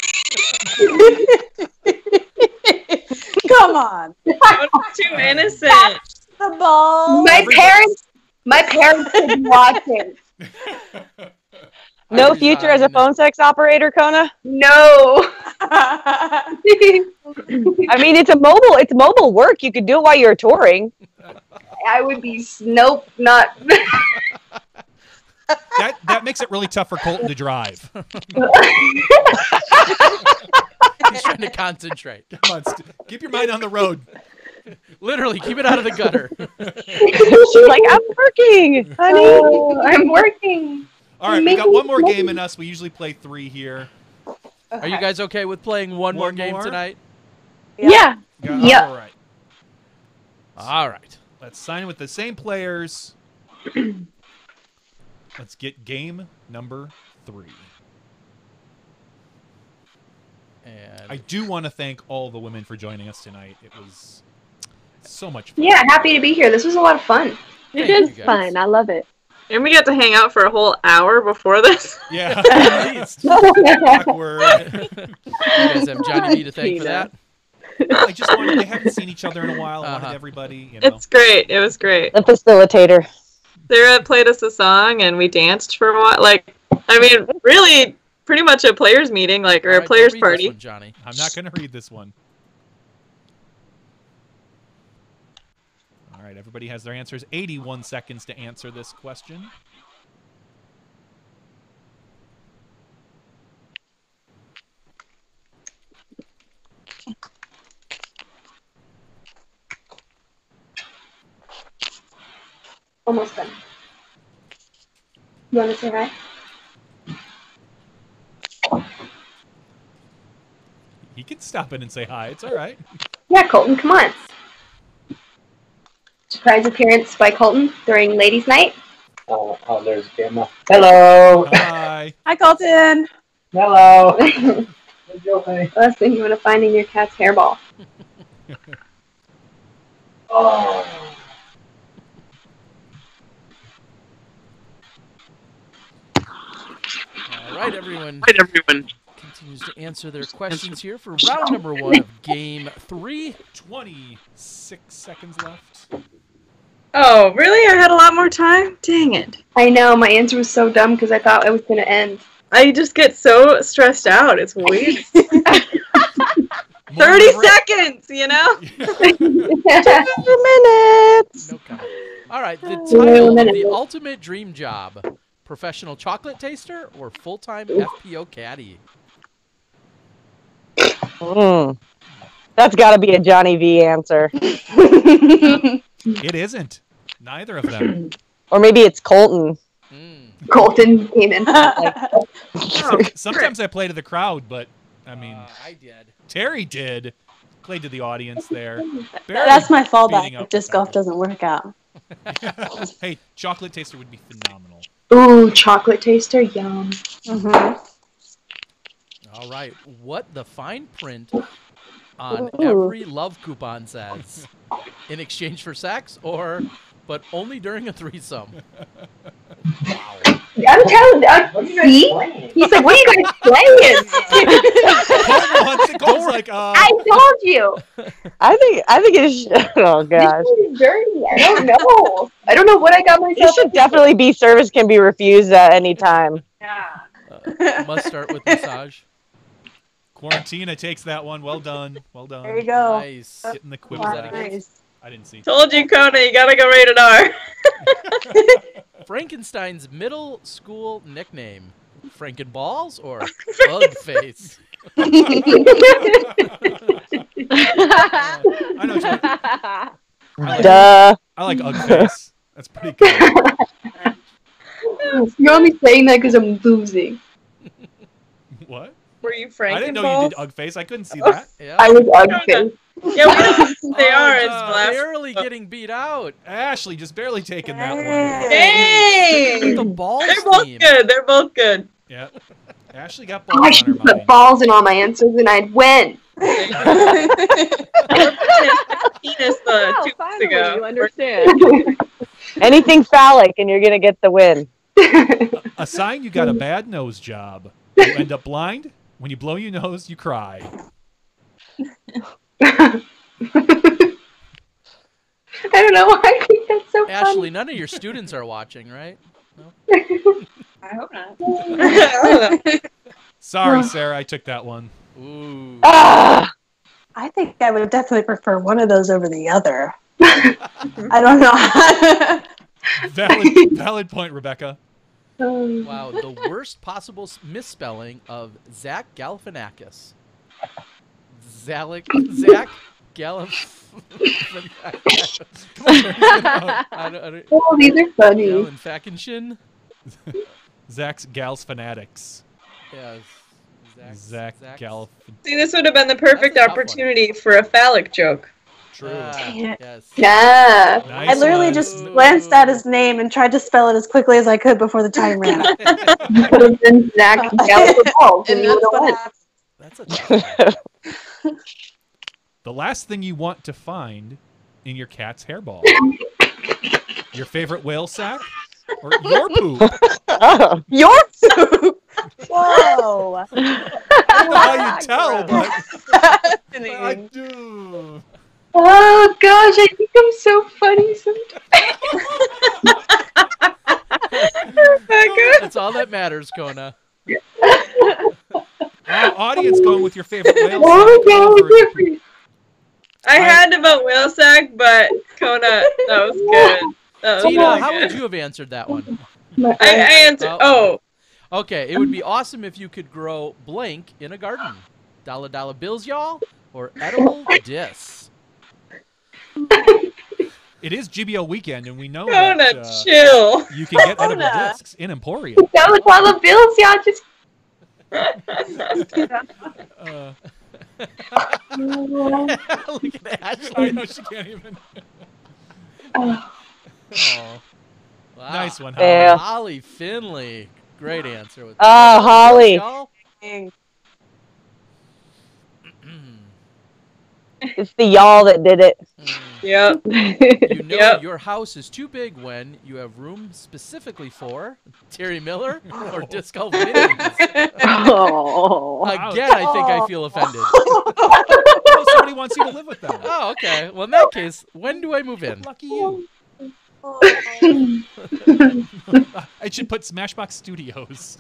Come on. I'm too innocent. That's the ball. My Everybody. parents, my parents didn't watch it. No future as a phone sex operator, Kona? No. I mean, it's a mobile, it's mobile work. You could do it while you're touring. I would be nope, not. that that makes it really tough for Colton to drive. He's trying to concentrate. Come on, keep your mind on the road. Literally, keep it out of the gutter. She's like, I'm working, honey. Oh, I'm working. All right, we got one more game in us. We usually play three here. Okay. Are you guys okay with playing one, one more game more? tonight? Yeah. Yeah. yeah. All right. All right. Let's sign with the same players. Let's get game number three. And I do want to thank all the women for joining us tonight. It was so much fun. Yeah, happy to be here. This was a lot of fun. It is fun. I love it. And we got to hang out for a whole hour before this. Yeah. It's awkward. You guys have Johnny V to thank for that. I just wanted, they haven't seen each other in a while. I uh-huh. wanted everybody, you know. It's great. It was great. The facilitator. Sarah played us a song and we danced for a while. Like, I mean, really, pretty much a players meeting, like, or a right, players party. One, Johnny. I'm not going to read this one. All right, everybody has their answers. eighty-one seconds to answer this question. Almost done. You want to say hi? He can stop in and say hi. It's all right. Yeah, Colton, come on. Surprise appearance by Colton during ladies' night. Oh, oh there's Gemma. Hello. Hi. Hi, Colton. Hello. I was thinking of finding your cat's hairball. Oh. All right, everyone. All right, everyone. Continues to answer their questions here for round number one of game three. twenty-six seconds left. Oh, really? I had a lot more time? Dang it. I know. My answer was so dumb because I thought it was going to end. I just get so stressed out. It's weird. thirty seconds, you know? Yeah. two minutes. No comment. All right. The title, The Ultimate Dream Job, Professional Chocolate Taster or Full-Time F P O Caddy? Mm. That's got to be a Johnny V answer. It isn't. Neither of them. Or maybe it's Colton. Mm. Colton came in. Sometimes I play to the crowd, but I mean, uh, I did. Terry did. Played to the audience there. That's my fallback if disc golf doesn't work out. Hey, chocolate taster would be phenomenal. Ooh, chocolate taster, yum. Mm-hmm. All right, what the fine print on Ooh. every love coupon says? In exchange for sex, or but only during a threesome? Wow. I'm telling I'm, see? He's like, what are you guys playing? Don't like, uh... I told you. I think I think it should. Oh gosh. This is dirty. I don't know. I don't know what I got myself. It should definitely be service can be refused at any time. Yeah. Uh, must start with massage. Quarantina takes that one. Well done. Well done. There you go. Nice. Getting the quibbles out of it. I didn't see. Told you, Kona. You gotta go rated R. Frankenstein's middle school nickname: Frankenballs or Bugface. I know. I like, Duh. I like Ugface. That's pretty cool. You're only saying that because I'm losing. What? Were you Frankenballs? I didn't know you did Ugface. I couldn't see oh, that. Yeah. I was Ugface. Yeah, well, they are. Oh, no. It's barely getting beat out. Ashley just barely taking that one. Hey! Hey. The balls They're both team. good. They're both good. Yeah. Ashley got balls. I should put balls in all my answers and I'd win. Penis the two weeks ago. You understand? Anything phallic, and you're gonna get the win. A, a sign you got a bad nose job. You end up blind. When you blow your nose, you cry. I don't know why I think that's so funny. Ashley, none of your students are watching, right? No? I hope not. Sorry, Sarah, I took that one. Ooh. Uh, I think I would definitely prefer one of those over the other. I don't know. valid, valid point, Rebecca. Um. Wow, the worst possible misspelling of Zach Galifianakis. Zalek, Zach Galifianakis. Oh, these are funny. Galifianakis. Zach's Gals Fanatics. Yeah, Zach, Zach Galif. See, this would have been the perfect opportunity one. for a phallic joke. True. Uh, Dang it. Yes. Yeah. Nice I literally one. just glanced at his name and tried to spell it as quickly as I could before the time ran out. Would have been Zach Galif. And that's, that's a tough one. The last thing you want to find in your cat's hairball. Your favorite whale sack? Or your poop? Oh, your poop? Whoa. I don't know how you tell, but I do. Oh, gosh, I think I'm so funny sometimes. Rebecca. That's all that matters, Kona. Now, audience, going with your favorite whale oh, sack. I All had right. to vote whale sack, but Kona, that was good. That was Tina, really how good. would you have answered that one? I, I answered. Oh. oh. Okay. It would be awesome if you could grow blank in a garden. Dollar dollar bills, y'all, or edible discs. It is G B L weekend, and we know Kona, that uh, chill. you can get edible discs in Emporia. Dollar dollar bills, y'all, just. uh, Look at Ashley. I know she can't even. Oh. Wow. Nice one, Holly. Yeah. Holly Finley. Great answer. With oh, that. Holly. It's the y'all that did it. Yep. You know yep. your house is too big when you have room specifically for Terry Miller or disc golf videos. Oh. Again, I think I feel offended. Oh, somebody wants you to live with that. Oh, okay. Well, in that case, when do I move in? Lucky you. I should put Smashbox Studios.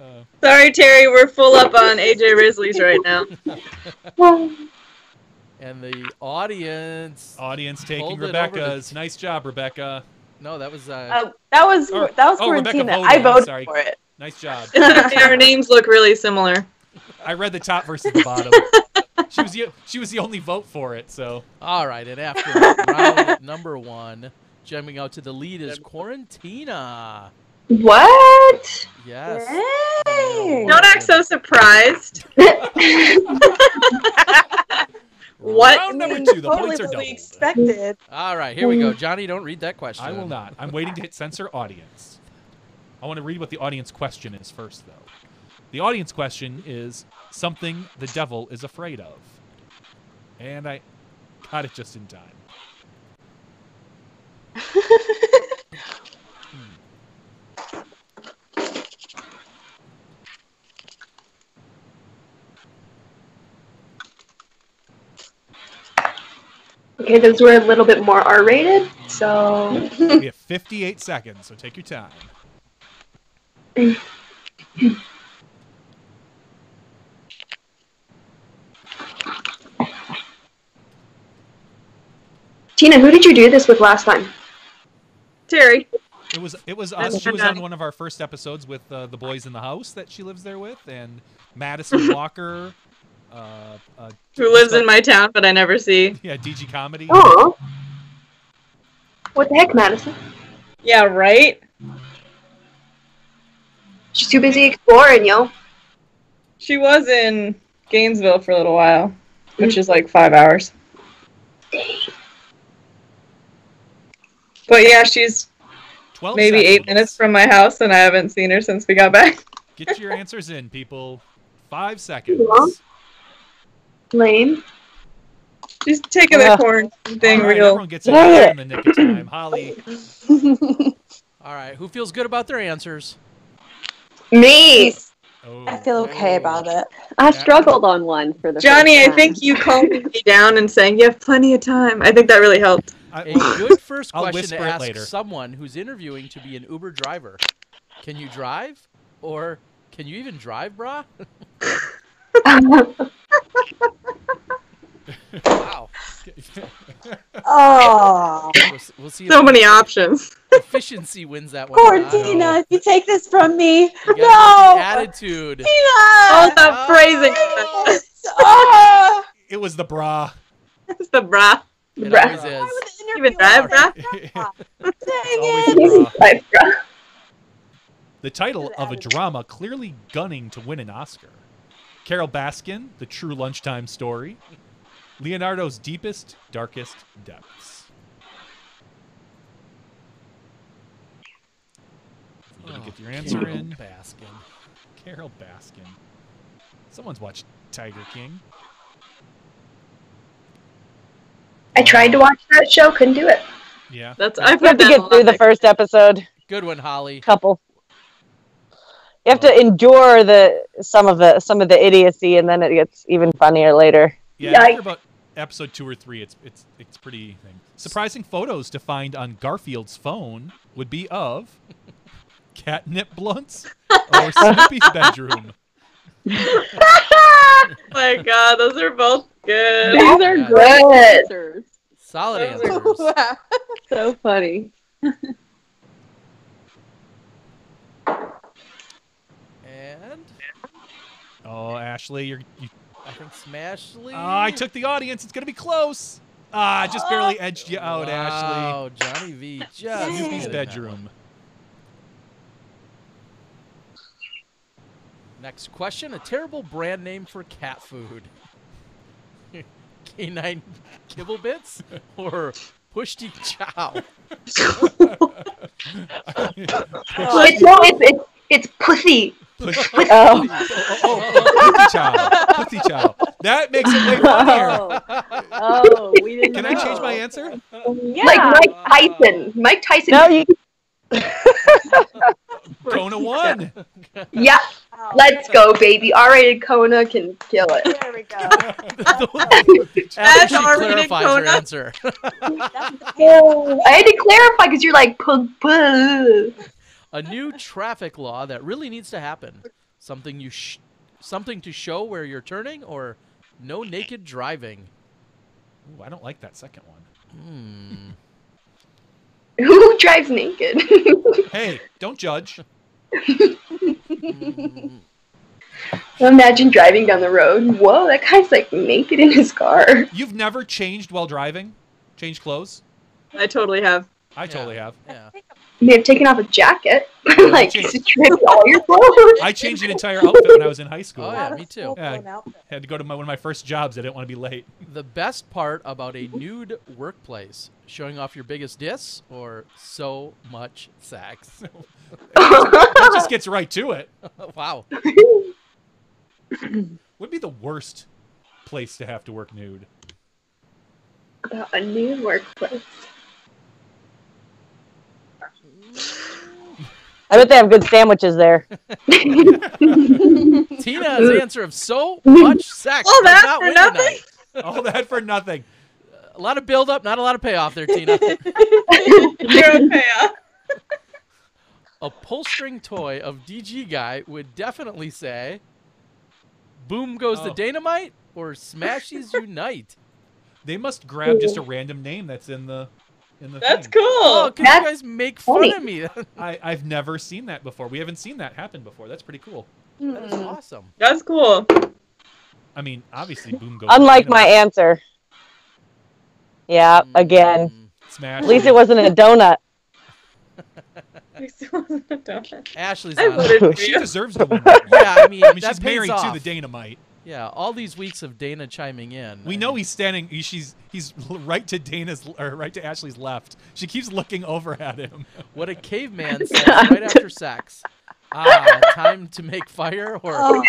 Uh, Sorry, Terry, we're full up on A J Risley's right now. And the audience, audience taking Rebecca's. To... Nice job, Rebecca. No, that was uh, uh that was or, that was oh, Tina. I voted Sorry. for it. Nice job. Their names look really similar. I read the top versus the bottom. She was the she was the only vote for it. So all right, and after round number one, jumping out to the lead is Quarantina. What? Yes. Hey. Don't act so surprised. What? Round number two, the totally points are doubled. Expected. All right, here we go. Johnny, don't read that question. I will not. I'm waiting to hit censor audience. I want to read what the audience question is first, though. The audience question is something the devil is afraid of. And I got it just in time. Okay, those were a little bit more R rated, so... We have fifty-eight seconds, so take your time. Tina, who did you do this with last time? Terry. It was it was us. She was on one of our first episodes with uh, the boys in the house that she lives there with, and Madison Walker... Uh, uh, Who lives in my town, but I never see. Yeah, D G Comedy. Oh. What the heck, Madison? Yeah, right? She's too busy exploring, yo. She was in Gainesville for a little while, mm-hmm. which is like five hours. Dang. But yeah, she's maybe seconds. eight minutes from my house, and I haven't seen her since we got back. Get your answers in, people. Five seconds. Yeah. Lame. She's taking uh, the corn thing right, real. Everyone gets in in the nick of time. Holly. All right, who feels good about their answers? Me. Oh, I feel okay oh. about it. I yeah. struggled on one for the Johnny, first time. I think you calming me down and saying you have plenty of time. I think that really helped. A good first question to ask later. someone who's interviewing to be an Uber driver. Can you drive? Or can you even drive, brah? Wow. Oh. We'll, we'll see so many options. Efficiency wins that one. Poor Tina, oh. if you take this from me. No. Attitude. Tina. Oh, the oh. phrasing. Oh. It was the bra. It's the bra. It bra. always is. Even drive bra? Dang it. the title of a drama clearly gunning to win an Oscar. Carol Baskin, The True Lunchtime Story. Leonardo's Deepest, Darkest Depths. If you didn't get your answer in. Baskin. Carol Baskin. Someone's watched Tiger King. I tried to watch that show, couldn't do it. Yeah. That's, I've you have to get through the first episode. Good one, Holly. Couple. You have to endure the some of the some of the idiocy, and then it gets even funnier later. Yeah, after about episode two or three, it's it's it's pretty thing. Surprising photos to find on Garfield's phone would be of catnip blunts or Snoopy's bedroom. Oh my God, those are both good. These are yeah, great answers. Solid answers. Wow. So funny. And oh, Ashley, you're. You, I think Smashly. Oh, I took the audience. It's gonna be close. Ah, just oh. barely edged you out, wow, Ashley. Oh, Johnny V. Just Snoopy's bedroom. Next question: a terrible brand name for cat food. Canine kibble bits or Pushti Chow. It's, no, it's, it's, it's pussy. Push, pussy. Oh. Oh, oh, oh, pussy Chow. Pussy Chow. That makes it way funnier. Oh, oh, we didn't Can know. I change my answer? Yeah. Like Mike Tyson. Mike Tyson. No, you. Kona won. Yeah, let's go, baby. R-rated Kona can kill it. There we go. That's R-rated Kona. Answer. Oh, I had to clarify because you're like, pug, pug. A new traffic law that really needs to happen. Something you, sh something to show where you're turning, or no naked driving. Ooh, I don't like that second one. Hmm. Who drives naked? Hey, don't judge. Imagine driving down the road. Whoa, that guy's like naked in his car. You've never changed while driving? Changed clothes? I totally have. I yeah. totally have. Yeah. You may have taken off a jacket. Like, you stripped all your clothes. I changed an entire outfit when I was in high school. Oh, yeah, me too. Yeah, I had to go to my, one of my first jobs. I didn't want to be late. The best part about a nude workplace: showing off your biggest diss or so much sex. That just gets right to it. Wow. Would be the worst place to have to work nude. Uh, a nude workplace. I bet they have good sandwiches there. Tina's answer of so much sex. All that for nothing? All that for nothing. A lot of build-up, not a lot of payoff there, Tina. Zero payoff. Upholstering toy of D G Guy would definitely say, boom goes oh. the dynamite or smashies unite. They must grab just a random name that's in the... That's thing. Cool. Oh, can you guys make fun funny. of me? I, I've never seen that before. We haven't seen that happen before. That's pretty cool. Mm. That is awesome. That's cool. I mean, obviously, boom goes. Unlike my answer. Yeah, mm. again. Smash. At least it wasn't a donut. At least it wasn't a donut. Ashley's on. She deserves to win. Yeah, I mean, I mean she's married off. to the Dynamite. Yeah, all these weeks of Dana chiming in. We I know mean, he's standing. He, she's he's right to Dana's or right to Ashley's left. She keeps looking over at him. What a caveman says right after sex. Ah, time to make fire or oh.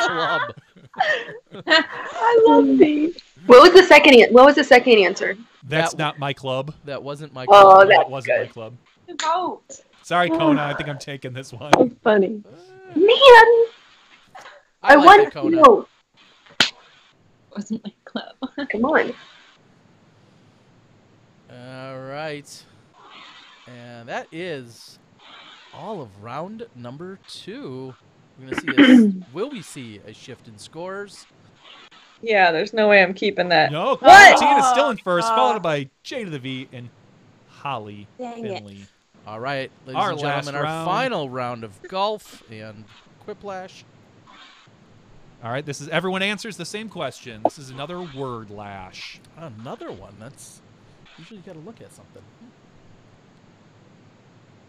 club. I love these. What was the second? What was the second answer? That's that, not my club. That wasn't my club. Oh, that's that wasn't good. my club. Oh. Sorry, Kona. I think I'm taking this one. That's funny, man. I, I like want to know. Wasn't my club. Come on. All right. And that is all of round number two. We're gonna see. A, will we see a shift in scores? Yeah, there's no way I'm keeping that. No, what? Tina's still in first, oh. followed by J to the V and Holly Dang Finley. It. All right, ladies our and gentlemen, our round. final round of golf and Quiplash. All right, this is everyone answers the same question. This is another word lash. Another one. That's usually you got to look at something.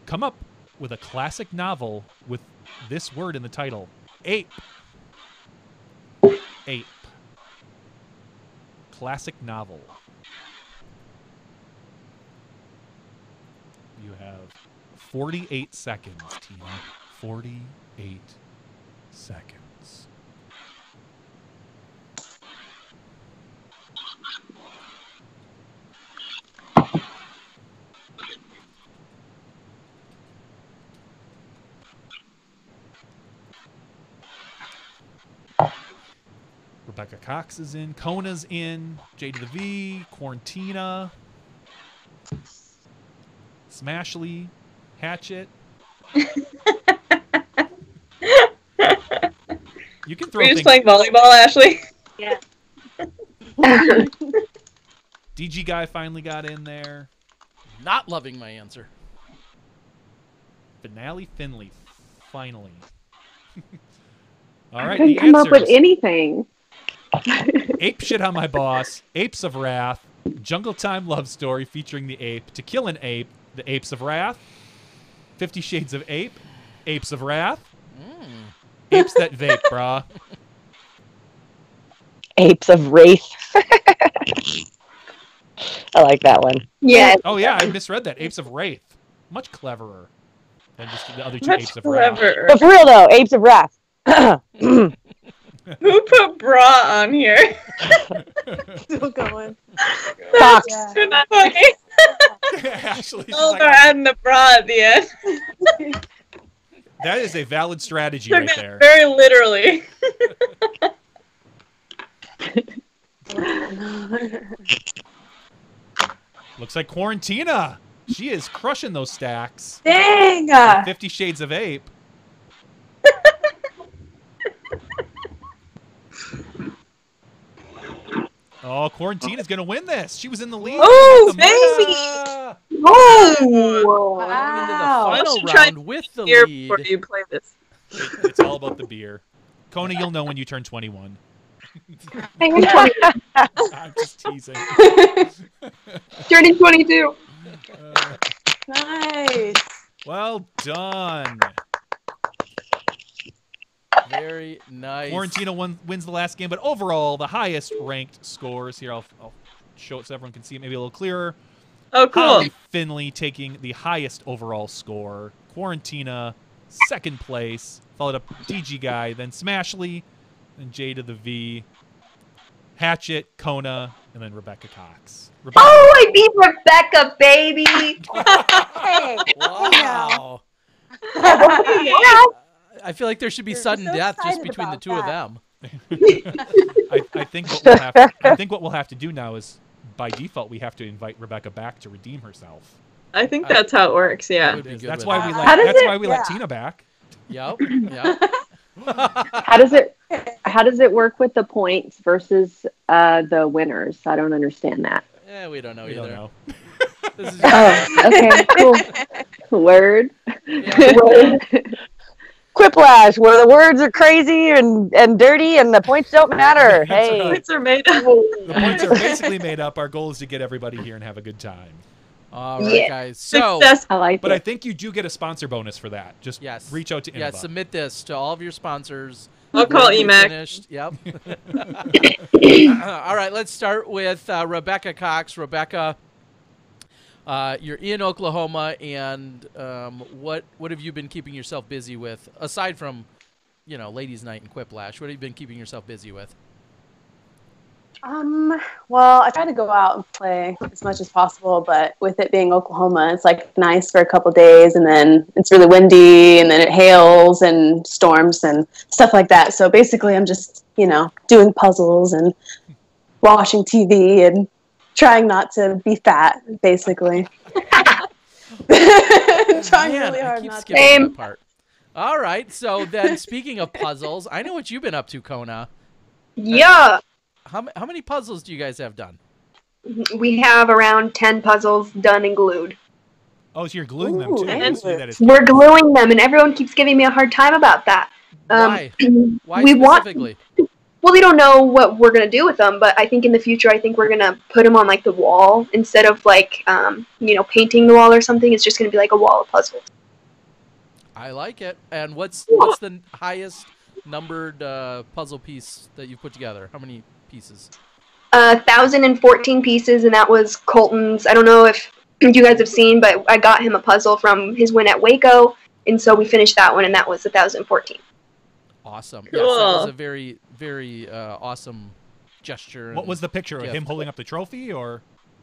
Come up with a classic novel with this word in the title. Ape. Ape. Classic novel. You have forty-eight seconds, Tina. forty-eight seconds. Rebecca Cox is in. Kona's in. J to the V. Quarantina. Smashly. Hatchet. You can throw. Are you just playing volleyball, Ashley? Yeah. D G guy finally got in there. Not loving my answer. Finale Finley. Finally. All right. I couldn't the come answers. Up with anything. Ape Shit on My Boss. Apes of Wrath. Jungle Time Love Story featuring the ape. To Kill an Ape. The Apes of Wrath. Fifty Shades of Ape. Apes of Wrath. Mm. Apes that vape, brah. Apes of Wraith. I like that one. Yeah. Oh, yeah. I misread that. Apes of Wraith. Much cleverer than just the other two. Much Apes cleverer. Of Wrath. But for real, though, Apes of Wrath. Who put bra on here? Still going. Fox. Yeah. Ashley's oh, like, they're adding the bra at the end. That is a valid strategy right there. Very literally. Looks like Quarantina. She is crushing those stacks. Dang! Like Fifty Shades of Ape. Oh, Quarantina's going to win this. She was in the lead. Oh, baby. Oh, wow. Into the final round with the lead. Before you play this. It's all about the beer. Kona, you'll know when you turn twenty-one. I'm just teasing. Turning twenty-two. Uh, nice. Well done. Very nice. Quarantina won, wins the last game, but overall, the highest ranked scores here. I'll, I'll show it so everyone can see it maybe a little clearer. Oh, cool. Holly Finley taking the highest overall score. Quarantina, second place. Followed up D G Guy, then Smashly, then J to the V. Hatchet, Kona, and then Rebecca Cox. Rebecca. Oh, I beat Rebecca, baby. Hey. Wow. Yeah. I feel like there should be You're sudden so death just between the two that. Of them. I, I think what we'll have to, I think what we'll have to do now is, by default, we have to invite Rebecca back to redeem herself. I think that's I, how it works. Yeah, that's why that. we like, that's it, why we yeah. let Tina back. Yep. Yep. How does it How does it work with the points versus uh, the winners? I don't understand that. Yeah, we don't know we either. Don't know. This is oh, okay. Cool. Word. Yeah. Word. Quiplash, where the words are crazy and, and dirty and the points don't matter. Hey, right. The points are made up. The points are basically made up. Our goal is to get everybody here and have a good time. All right, yeah. guys. So, I like but it. I think you do get a sponsor bonus for that. Just yes. reach out to Innova. Yeah, submit this to all of your sponsors. I'll we'll call E MAC. Yep. All right, let's start with uh, Rebecca Cox. Rebecca, Uh, you're in Oklahoma, and um, what what have you been keeping yourself busy with aside from, you know, ladies' night and Quiplash? What have you been keeping yourself busy with? Um, well, I try to go out and play as much as possible, but with it being Oklahoma, it's like nice for a couple days, and then it's really windy, and then it hails and storms and stuff like that. So basically, I'm just you know doing puzzles and watching T V and. Trying not to be fat, basically. Trying Man, really hard not to. Same. Part. All right. So then, speaking of puzzles, I know what you've been up to, Kona. Yeah. How how many puzzles do you guys have done? We have around ten puzzles done and glued. Oh, so you're gluing Ooh, them too. Nice. That is We're gluing them, and everyone keeps giving me a hard time about that. Um, Why? Why we specifically? Want Well, we don't know what we're going to do with them, but I think in the future, I think we're going to put them on, like, the wall. Instead of, like, um, you know, painting the wall or something, it's just going to be, like, a wall of puzzles. I like it. And what's what's the highest numbered uh, puzzle piece that you've put together? How many pieces? Uh, one thousand fourteen pieces, and that was Colton's. I don't know if you guys have seen, but I got him a puzzle from his win at Waco, and so we finished that one, and that was one thousand fourteen. Awesome. Cool. Yes, that was a very, very uh, awesome gesture. What was the picture? Gift. Of him holding up the trophy, or...?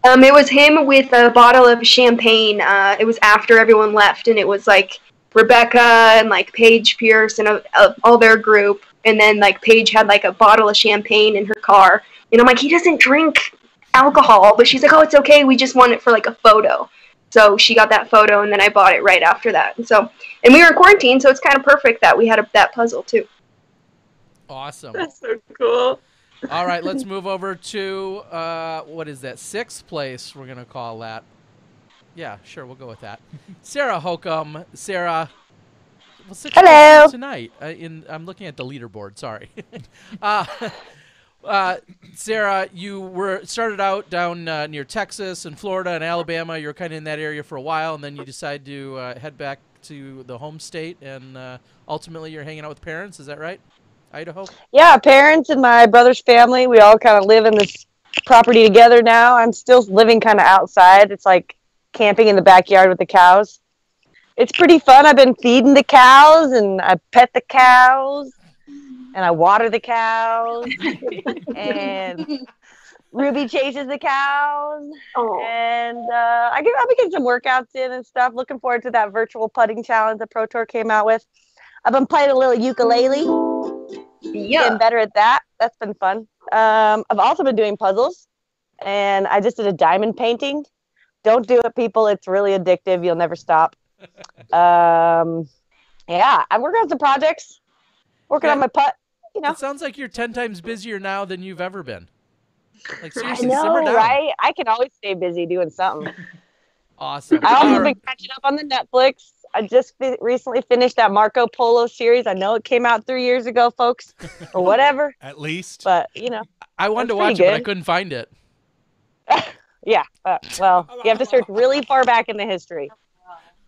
Um, it was him with a bottle of champagne. Uh, it was after everyone left, and it was, like, Rebecca and, like, Paige Pierce and uh, uh, all their group. And then, like, Paige had, like, a bottle of champagne in her car. And I'm like, he doesn't drink alcohol. But she's like, oh, it's okay. We just want it for, like, a photo. So she got that photo, and then I bought it right after that. And, so, and we were in quarantine, so it's kind of perfect that we had a, that puzzle, too. Awesome. That's so cool. All right, let's move over to, uh, what is that, sixth place we're going to call that. Yeah, sure, we'll go with that. Sarah Hokom. Sarah, well, sixth hello. Tonight, uh, in, I'm looking at the leaderboard, sorry. uh, uh, Sarah, you were started out down uh, near Texas and Florida and Alabama. You were kind of in that area for a while, and then you decided to uh, head back to the home state, and uh, ultimately you're hanging out with parents, is that right? Idaho? Yeah, parents and my brother's family, we all kind of live in this property together now. I'm still living kind of outside. It's like camping in the backyard with the cows. It's pretty fun. I've been feeding the cows, and I pet the cows, and I water the cows, and Ruby chases the cows, oh. and uh, I get, I've been getting some workouts in and stuff. Looking forward to that virtual putting challenge that Pro Tour came out with. I've been playing a little ukulele. Yeah. Getting better at that. That's been fun. Um, I've also been doing puzzles, and I just did a diamond painting. Don't do it, people. It's really addictive. You'll never stop. Um, yeah, I'm working on some projects, working yeah. on my putt. You know, it sounds like you're ten times busier now than you've ever been. Like seriously, I know, simmer down. Right? I can always stay busy doing something. Awesome. I've also been catching up on the Netflix. I just fi recently finished that Marco Polo series. I know it came out three years ago, folks, or whatever. At least. But, you know. I wanted to watch it, but I couldn't find it. yeah. Uh, well, you have to search really far back in the history.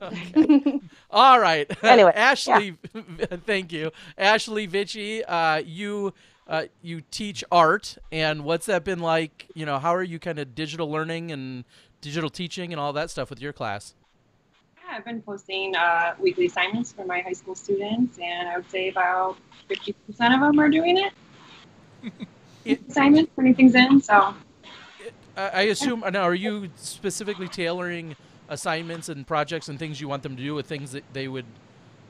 Okay. All right. Anyway. Ashley, yeah. Thank you. Ashley Vicich, uh, you, uh, you teach art, and what's that been like? You know, how are you kind of digital learning and digital teaching and all that stuff with your class? Yeah, I've been posting uh, weekly assignments for my high school students, and I would say about fifty percent of them are doing it. it assignments, putting things in, so. It, I assume, now are you specifically tailoring assignments and projects and things you want them to do with things that they would,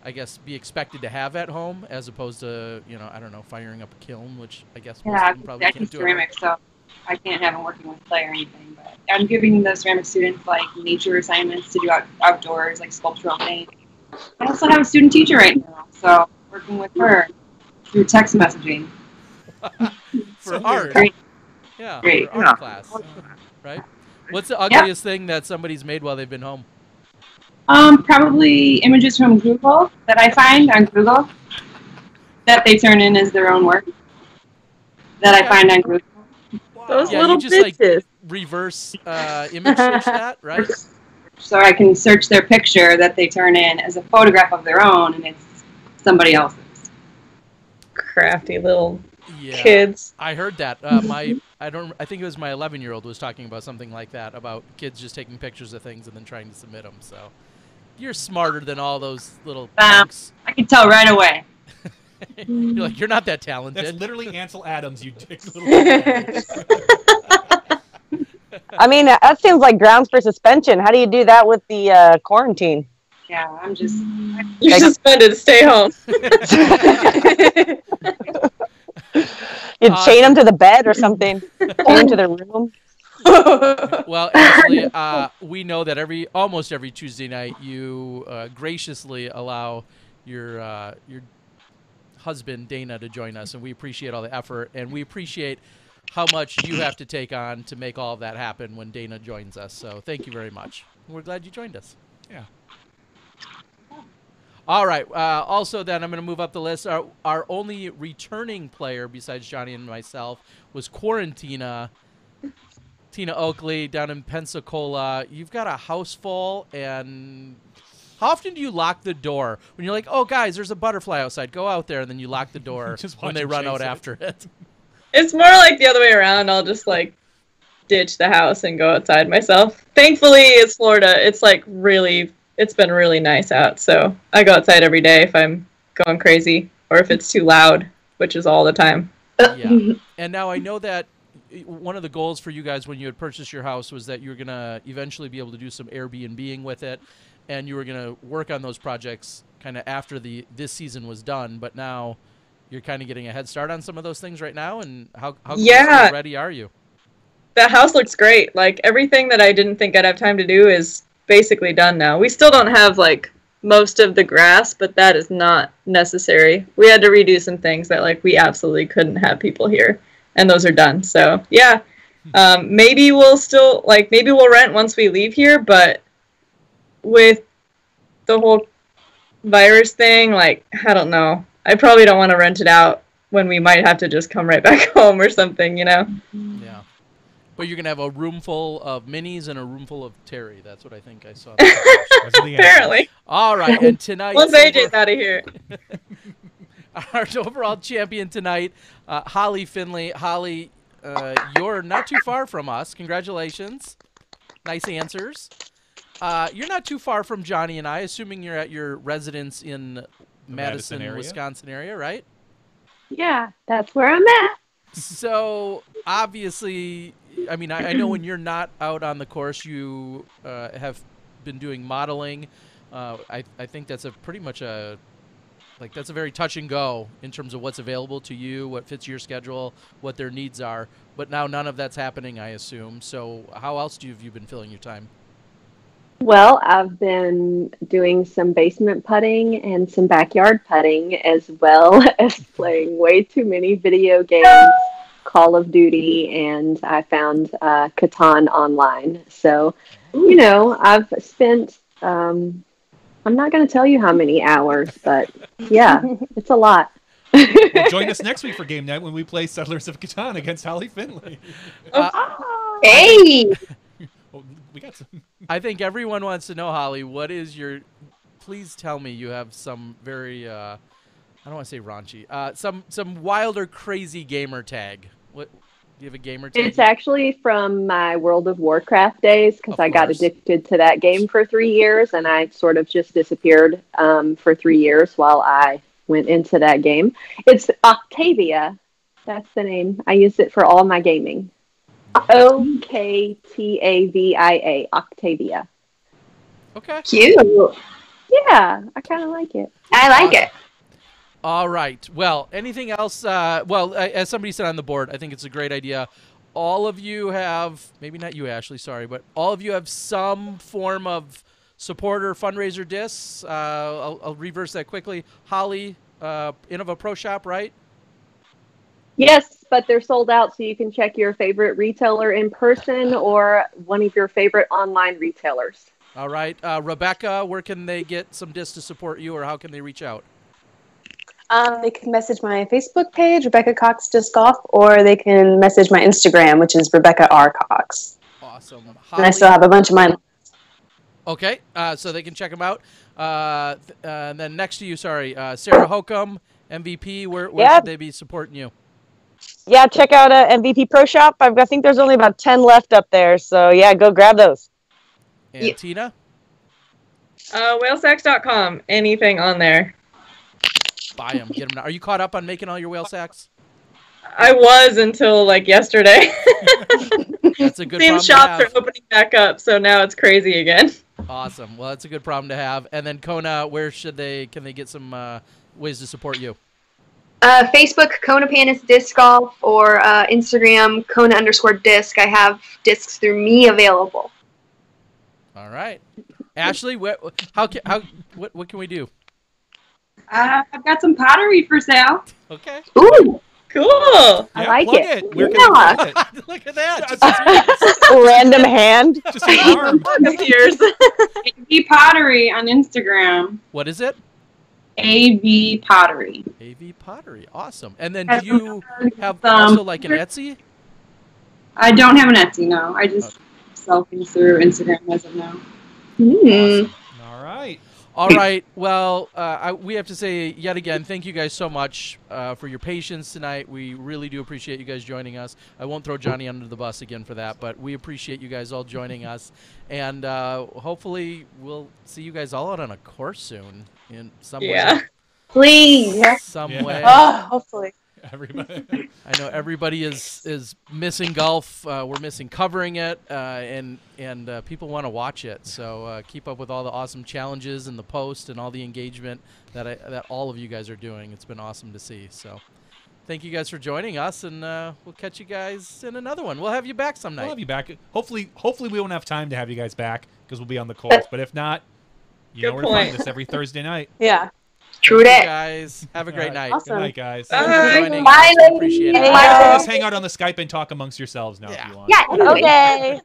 I guess, be expected to have at home, as opposed to, you know, I don't know, firing up a kiln, which I guess most yeah, of them probably can't do. Ceramic, it. So. I can't have them working with clay or anything, but I'm giving the ceramic students like nature assignments to do out outdoors, like sculptural things. I also have a student teacher right now, so working with her through text messaging. For art. Great. Yeah, Great. For yeah. art class. Right? What's the ugliest yeah. thing that somebody's made while they've been home? Um, probably images from Google that I find on Google that they turn in as their own work that yeah. I find on Google. Those yeah, little you just bitches. Like reverse uh, image search that, right? So I can search their picture that they turn in as a photograph of their own, and it's somebody else's. Crafty little yeah. kids. I heard that. Uh, my I don't. I think it was my eleven-year-old was talking about something like that about kids just taking pictures of things and then trying to submit them. So you're smarter than all those little. Um, I can tell right away. You're like, you're not that talented. That's literally Ansel Adams, you dick little I mean, that seems like grounds for suspension. How do you do that with the uh, quarantine? Yeah, I'm just... I'm you're like, suspended. Stay home. you uh, chain them to the bed or something. Or into their room. Well, Ashley, uh, we know that every almost every Tuesday night you uh, graciously allow your uh, your... husband Dana to join us, and we appreciate all the effort, and we appreciate how much you have to take on to make all of that happen when Dana joins us. So thank you very much. We're glad you joined us. Yeah. All right. Uh, also, then I'm going to move up the list. Our, our only returning player besides Johnny and myself was Quarantina, Tina Oakley down in Pensacola. You've got a house full and How often do you lock the door when you're like, oh, guys, there's a butterfly outside. Go out there, and then you lock the door when they run out it. after it? It's more like the other way around. I'll just, like, ditch the house and go outside myself. Thankfully, it's Florida. It's, like, really, it's been really nice out. So I go outside every day if I'm going crazy or if it's too loud, which is all the time. Yeah. And now I know that one of the goals for you guys when you had purchased your house was that you were going to eventually be able to do some Airbnb-ing with it, and you were going to work on those projects kind of after the this season was done. But now you're kind of getting a head start on some of those things right now. And how, how yeah. ready are you? The house looks great. Like, everything that I didn't think I'd have time to do is basically done now. We still don't have, like, most of the grass, but that is not necessary. We had to redo some things that, like, we absolutely couldn't have people here. And those are done. So, yeah, um, maybe we'll still, like, maybe we'll rent once we leave here. But with the whole virus thing, like, I don't know. I probably don't want to rent it out when we might have to just come right back home or something, you know? Yeah. But you're going to have a room full of minis and a room full of Terry. That's what I think I saw. Apparently. All right. And tonight. Once A J's out of here. Our overall champion tonight, uh, Holly Finley. Holly, uh, you're not too far from us. Congratulations. Nice answers. Uh, you're not too far from Johnny and I, assuming you're at your residence in the Madison, Madison area. Wisconsin area, right? Yeah, that's where I'm at. So, obviously, I mean, I, I know when you're not out on the course, you uh, have been doing modeling. Uh, I, I think that's a pretty much a... Like, that's a very touch and go in terms of what's available to you, what fits your schedule, what their needs are. But now none of that's happening, I assume. So how else do you, have you been filling your time? Well, I've been doing some basement putting and some backyard putting, as well as playing way too many video games, Call of Duty, and I found uh, Catan online. So, you know, I've spent... Um, I'm not going to tell you how many hours, but yeah, it's a lot. Well, join us next week for game night when we play Settlers of Catan against Holly Finley. Uh, oh, hey! Oh, we got some. I think everyone wants to know, Holly, what is your... Please tell me you have some very, uh, I don't want to say raunchy, uh, some, some wild or crazy gamer tag. What, do you have a gamer tag? It's actually from my World of Warcraft days, because I got addicted to that game for three years, and I sort of just disappeared um, for three years while I went into that game. It's Octavia. That's the name. I used it for all my gaming. O K T A V I A, Octavia. Okay. Cute. Yeah, I kind of like it. I like it. All right. Well, anything else? Uh, well, as somebody said on the board, I think it's a great idea. All of you have, maybe not you, Ashley, sorry, but all of you have some form of supporter fundraiser discs. Uh, I'll, I'll reverse that quickly. Holly, uh, Innova Pro Shop, right? Yes, but they're sold out, so you can check your favorite retailer in person or one of your favorite online retailers. All right. Uh, Rebecca, where can they get some discs to support you, or how can they reach out? Um, they can message my Facebook page, Rebecca Cox Disc Golf, or they can message my Instagram, which is Rebecca R. Cox. Awesome. Holly, and I still have a bunch of mine. Okay, uh, so they can check them out. Uh, th uh, and then next to you, sorry, uh, Sarah Hokom, M V P, where, where yeah. should they be supporting you? Yeah, check out uh, M V P Pro Shop. I've, I think there's only about ten left up there, so yeah, go grab those. And yeah. Tina? Uh, whale sacks dot com, anything on there. Buy them, get them. Now. Are you caught up on making all your whale sacks? I was until like yesterday. That's a good. Same shops are opening back up, so now it's crazy again. Awesome. Well, that's a good problem to have. And then Kona, where should they? Can they get some uh, ways to support you? Uh, Facebook, Kona Panis Disc Golf, or uh, Instagram, Kona underscore Disc. I have discs through me available. All right, Ashley, what? How can? How? What? What can we do? Uh, I've got some pottery for sale. Okay. Ooh, cool. I yeah, like plug it. it. Where yeah. can I plug it? Look at that. Random hand. Just an arm. A V Pottery on Instagram. What is it? A V Pottery. A V Pottery. Awesome. And then do you have also like an Etsy? I don't have an Etsy, no. I just okay. sell things through Instagram as of now. Mm. Awesome. All right. All right. Well, uh, I, we have to say yet again, thank you guys so much uh, for your patience tonight. We really do appreciate you guys joining us. I won't throw Johnny under the bus again for that, but we appreciate you guys all joining us. And uh, hopefully we'll see you guys all out on a course soon in some yeah. way. Please. Some yeah. way. Oh, hopefully. Everybody. I know everybody is is missing golf. Uh, we're missing covering it, uh, and and uh, people want to watch it. So uh, keep up with all the awesome challenges and the post and all the engagement that I, that all of you guys are doing. It's been awesome to see. So thank you guys for joining us, and uh, we'll catch you guys in another one. We'll have you back some night. We'll have you back. Hopefully, hopefully we won't have time to have you guys back because we'll be on the calls. But if not, you Good know where to find us every Thursday night. Yeah. True that. Guys, have a great night. Awesome. Good night, guys. Bye. Bye. I appreciate it. Bye. Just hang out on the Skype and talk amongst yourselves now yeah. if you want. Yeah. Okay.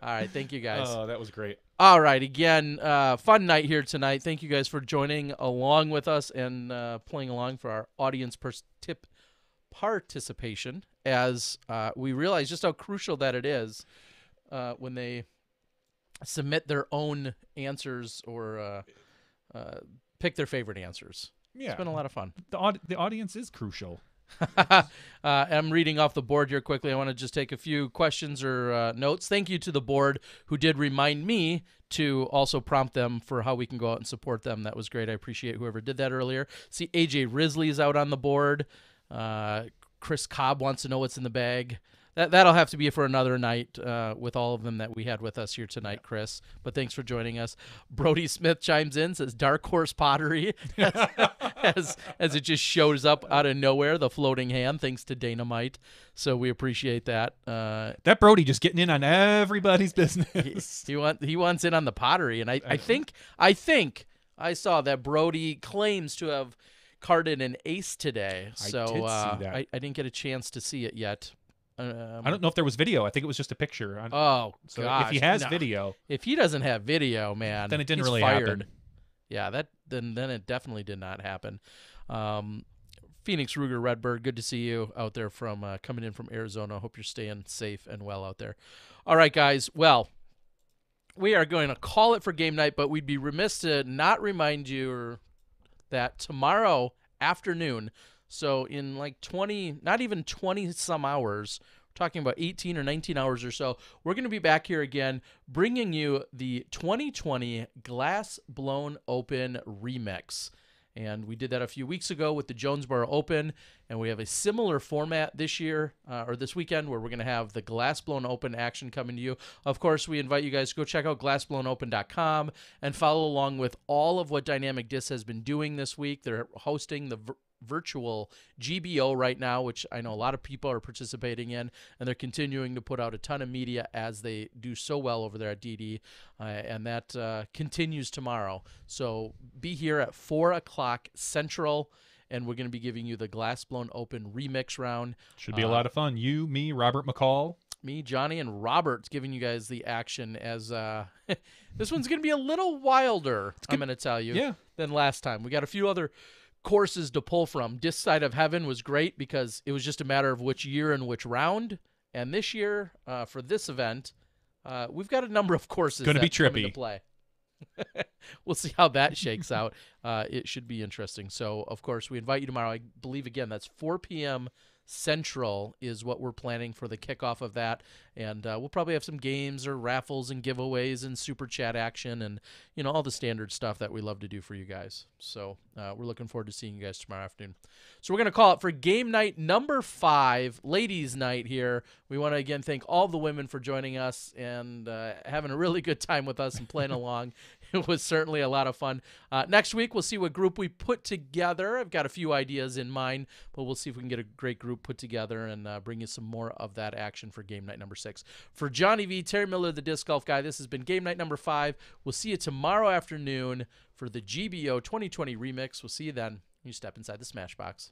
All right. Thank you, guys. Oh, that was great. All right. Again, uh, fun night here tonight. Thank you guys for joining along with us and uh, playing along for our audience pers tip participation. As uh, we realize just how crucial that it is uh, when they submit their own answers or. Uh, uh, Pick their favorite answers. Yeah. It's been a lot of fun. The, aud the audience is crucial. uh, I'm reading off the board here quickly. I want to just take a few questions or uh, notes. Thank you to the board who did remind me to also prompt them for how we can go out and support them. That was great. I appreciate whoever did that earlier. See, A J Risley is out on the board. Uh, Chris Cobb wants to know what's in the bag. That, that'll have to be for another night uh, with all of them that we had with us here tonight, Chris. But thanks for joining us. Brody Smith chimes in, says Dark Horse Pottery, as, as, as it just shows up out of nowhere, the floating hand, thanks to Dynamite. So we appreciate that. Uh, that Brody just getting in on everybody's business. He, he, want, he wants in on the pottery. And I, I, think, I think I saw that Brody claims to have carded an ace today. So I, did uh, see that. I, I didn't get a chance to see it yet. Um, I don't know if there was video. I think it was just a picture. I, oh, so gosh. If he has no. video. If he doesn't have video, man, then it didn't he's really fired. happen. Yeah, that then then it definitely did not happen. Um, Phoenix Ruger Redbird, good to see you out there from uh, coming in from Arizona. Hope you're staying safe and well out there. All right, guys. Well, we are going to call it for game night, but we'd be remiss to not remind you that tomorrow afternoon, so in like twenty, not even twenty some hours, we're talking about eighteen or nineteen hours or so, we're going to be back here again bringing you the twenty twenty Glass Blown Open Remix. And we did that a few weeks ago with the Jonesboro Open, and we have a similar format this year uh, or this weekend where we're going to have the Glass Blown Open action coming to you. Of course, we invite you guys to go check out glass blown open dot com and follow along with all of what Dynamic Disc has been doing this week. They're hosting the virtual G B O right now, which I know a lot of people are participating in, and they're continuing to put out a ton of media as they do so well over there at D D, uh, and that uh, continues tomorrow. So be here at four o'clock Central, and we're going to be giving you the Glass Blown Open remix round. Should be uh, a lot of fun. You, me, Robert McCall. Me, Johnny, and Robert's giving you guys the action as uh, this one's going to be a little wilder, I'm going to tell you, yeah. than last time. We got a few other courses to pull from. This Side of Heaven was great because it was just a matter of which year and which round. And this year, uh, for this event, uh, we've got a number of courses going to be trippy to play. We'll see how that shakes out. Uh, it should be interesting. So, of course, we invite you tomorrow. I believe again that's four P M Central is what we're planning for the kickoff of that, and uh, we'll probably have some games or raffles and giveaways and super chat action and you know all the standard stuff that we love to do for you guys. So uh, we're looking forward to seeing you guys tomorrow afternoon. So we're gonna call it for game night number five, ladies' night here. We want to again thank all the women for joining us and uh, having a really good time with us and playing along. It was certainly a lot of fun. Uh, next week, we'll see what group we put together. I've got a few ideas in mind, but we'll see if we can get a great group put together and uh, bring you some more of that action for game night number six. For Johnny V, Terry Miller, the Disc Golf Guy, this has been game night number five. We'll see you tomorrow afternoon for the G B O twenty twenty remix. We'll see you then. You step inside the Smashbox.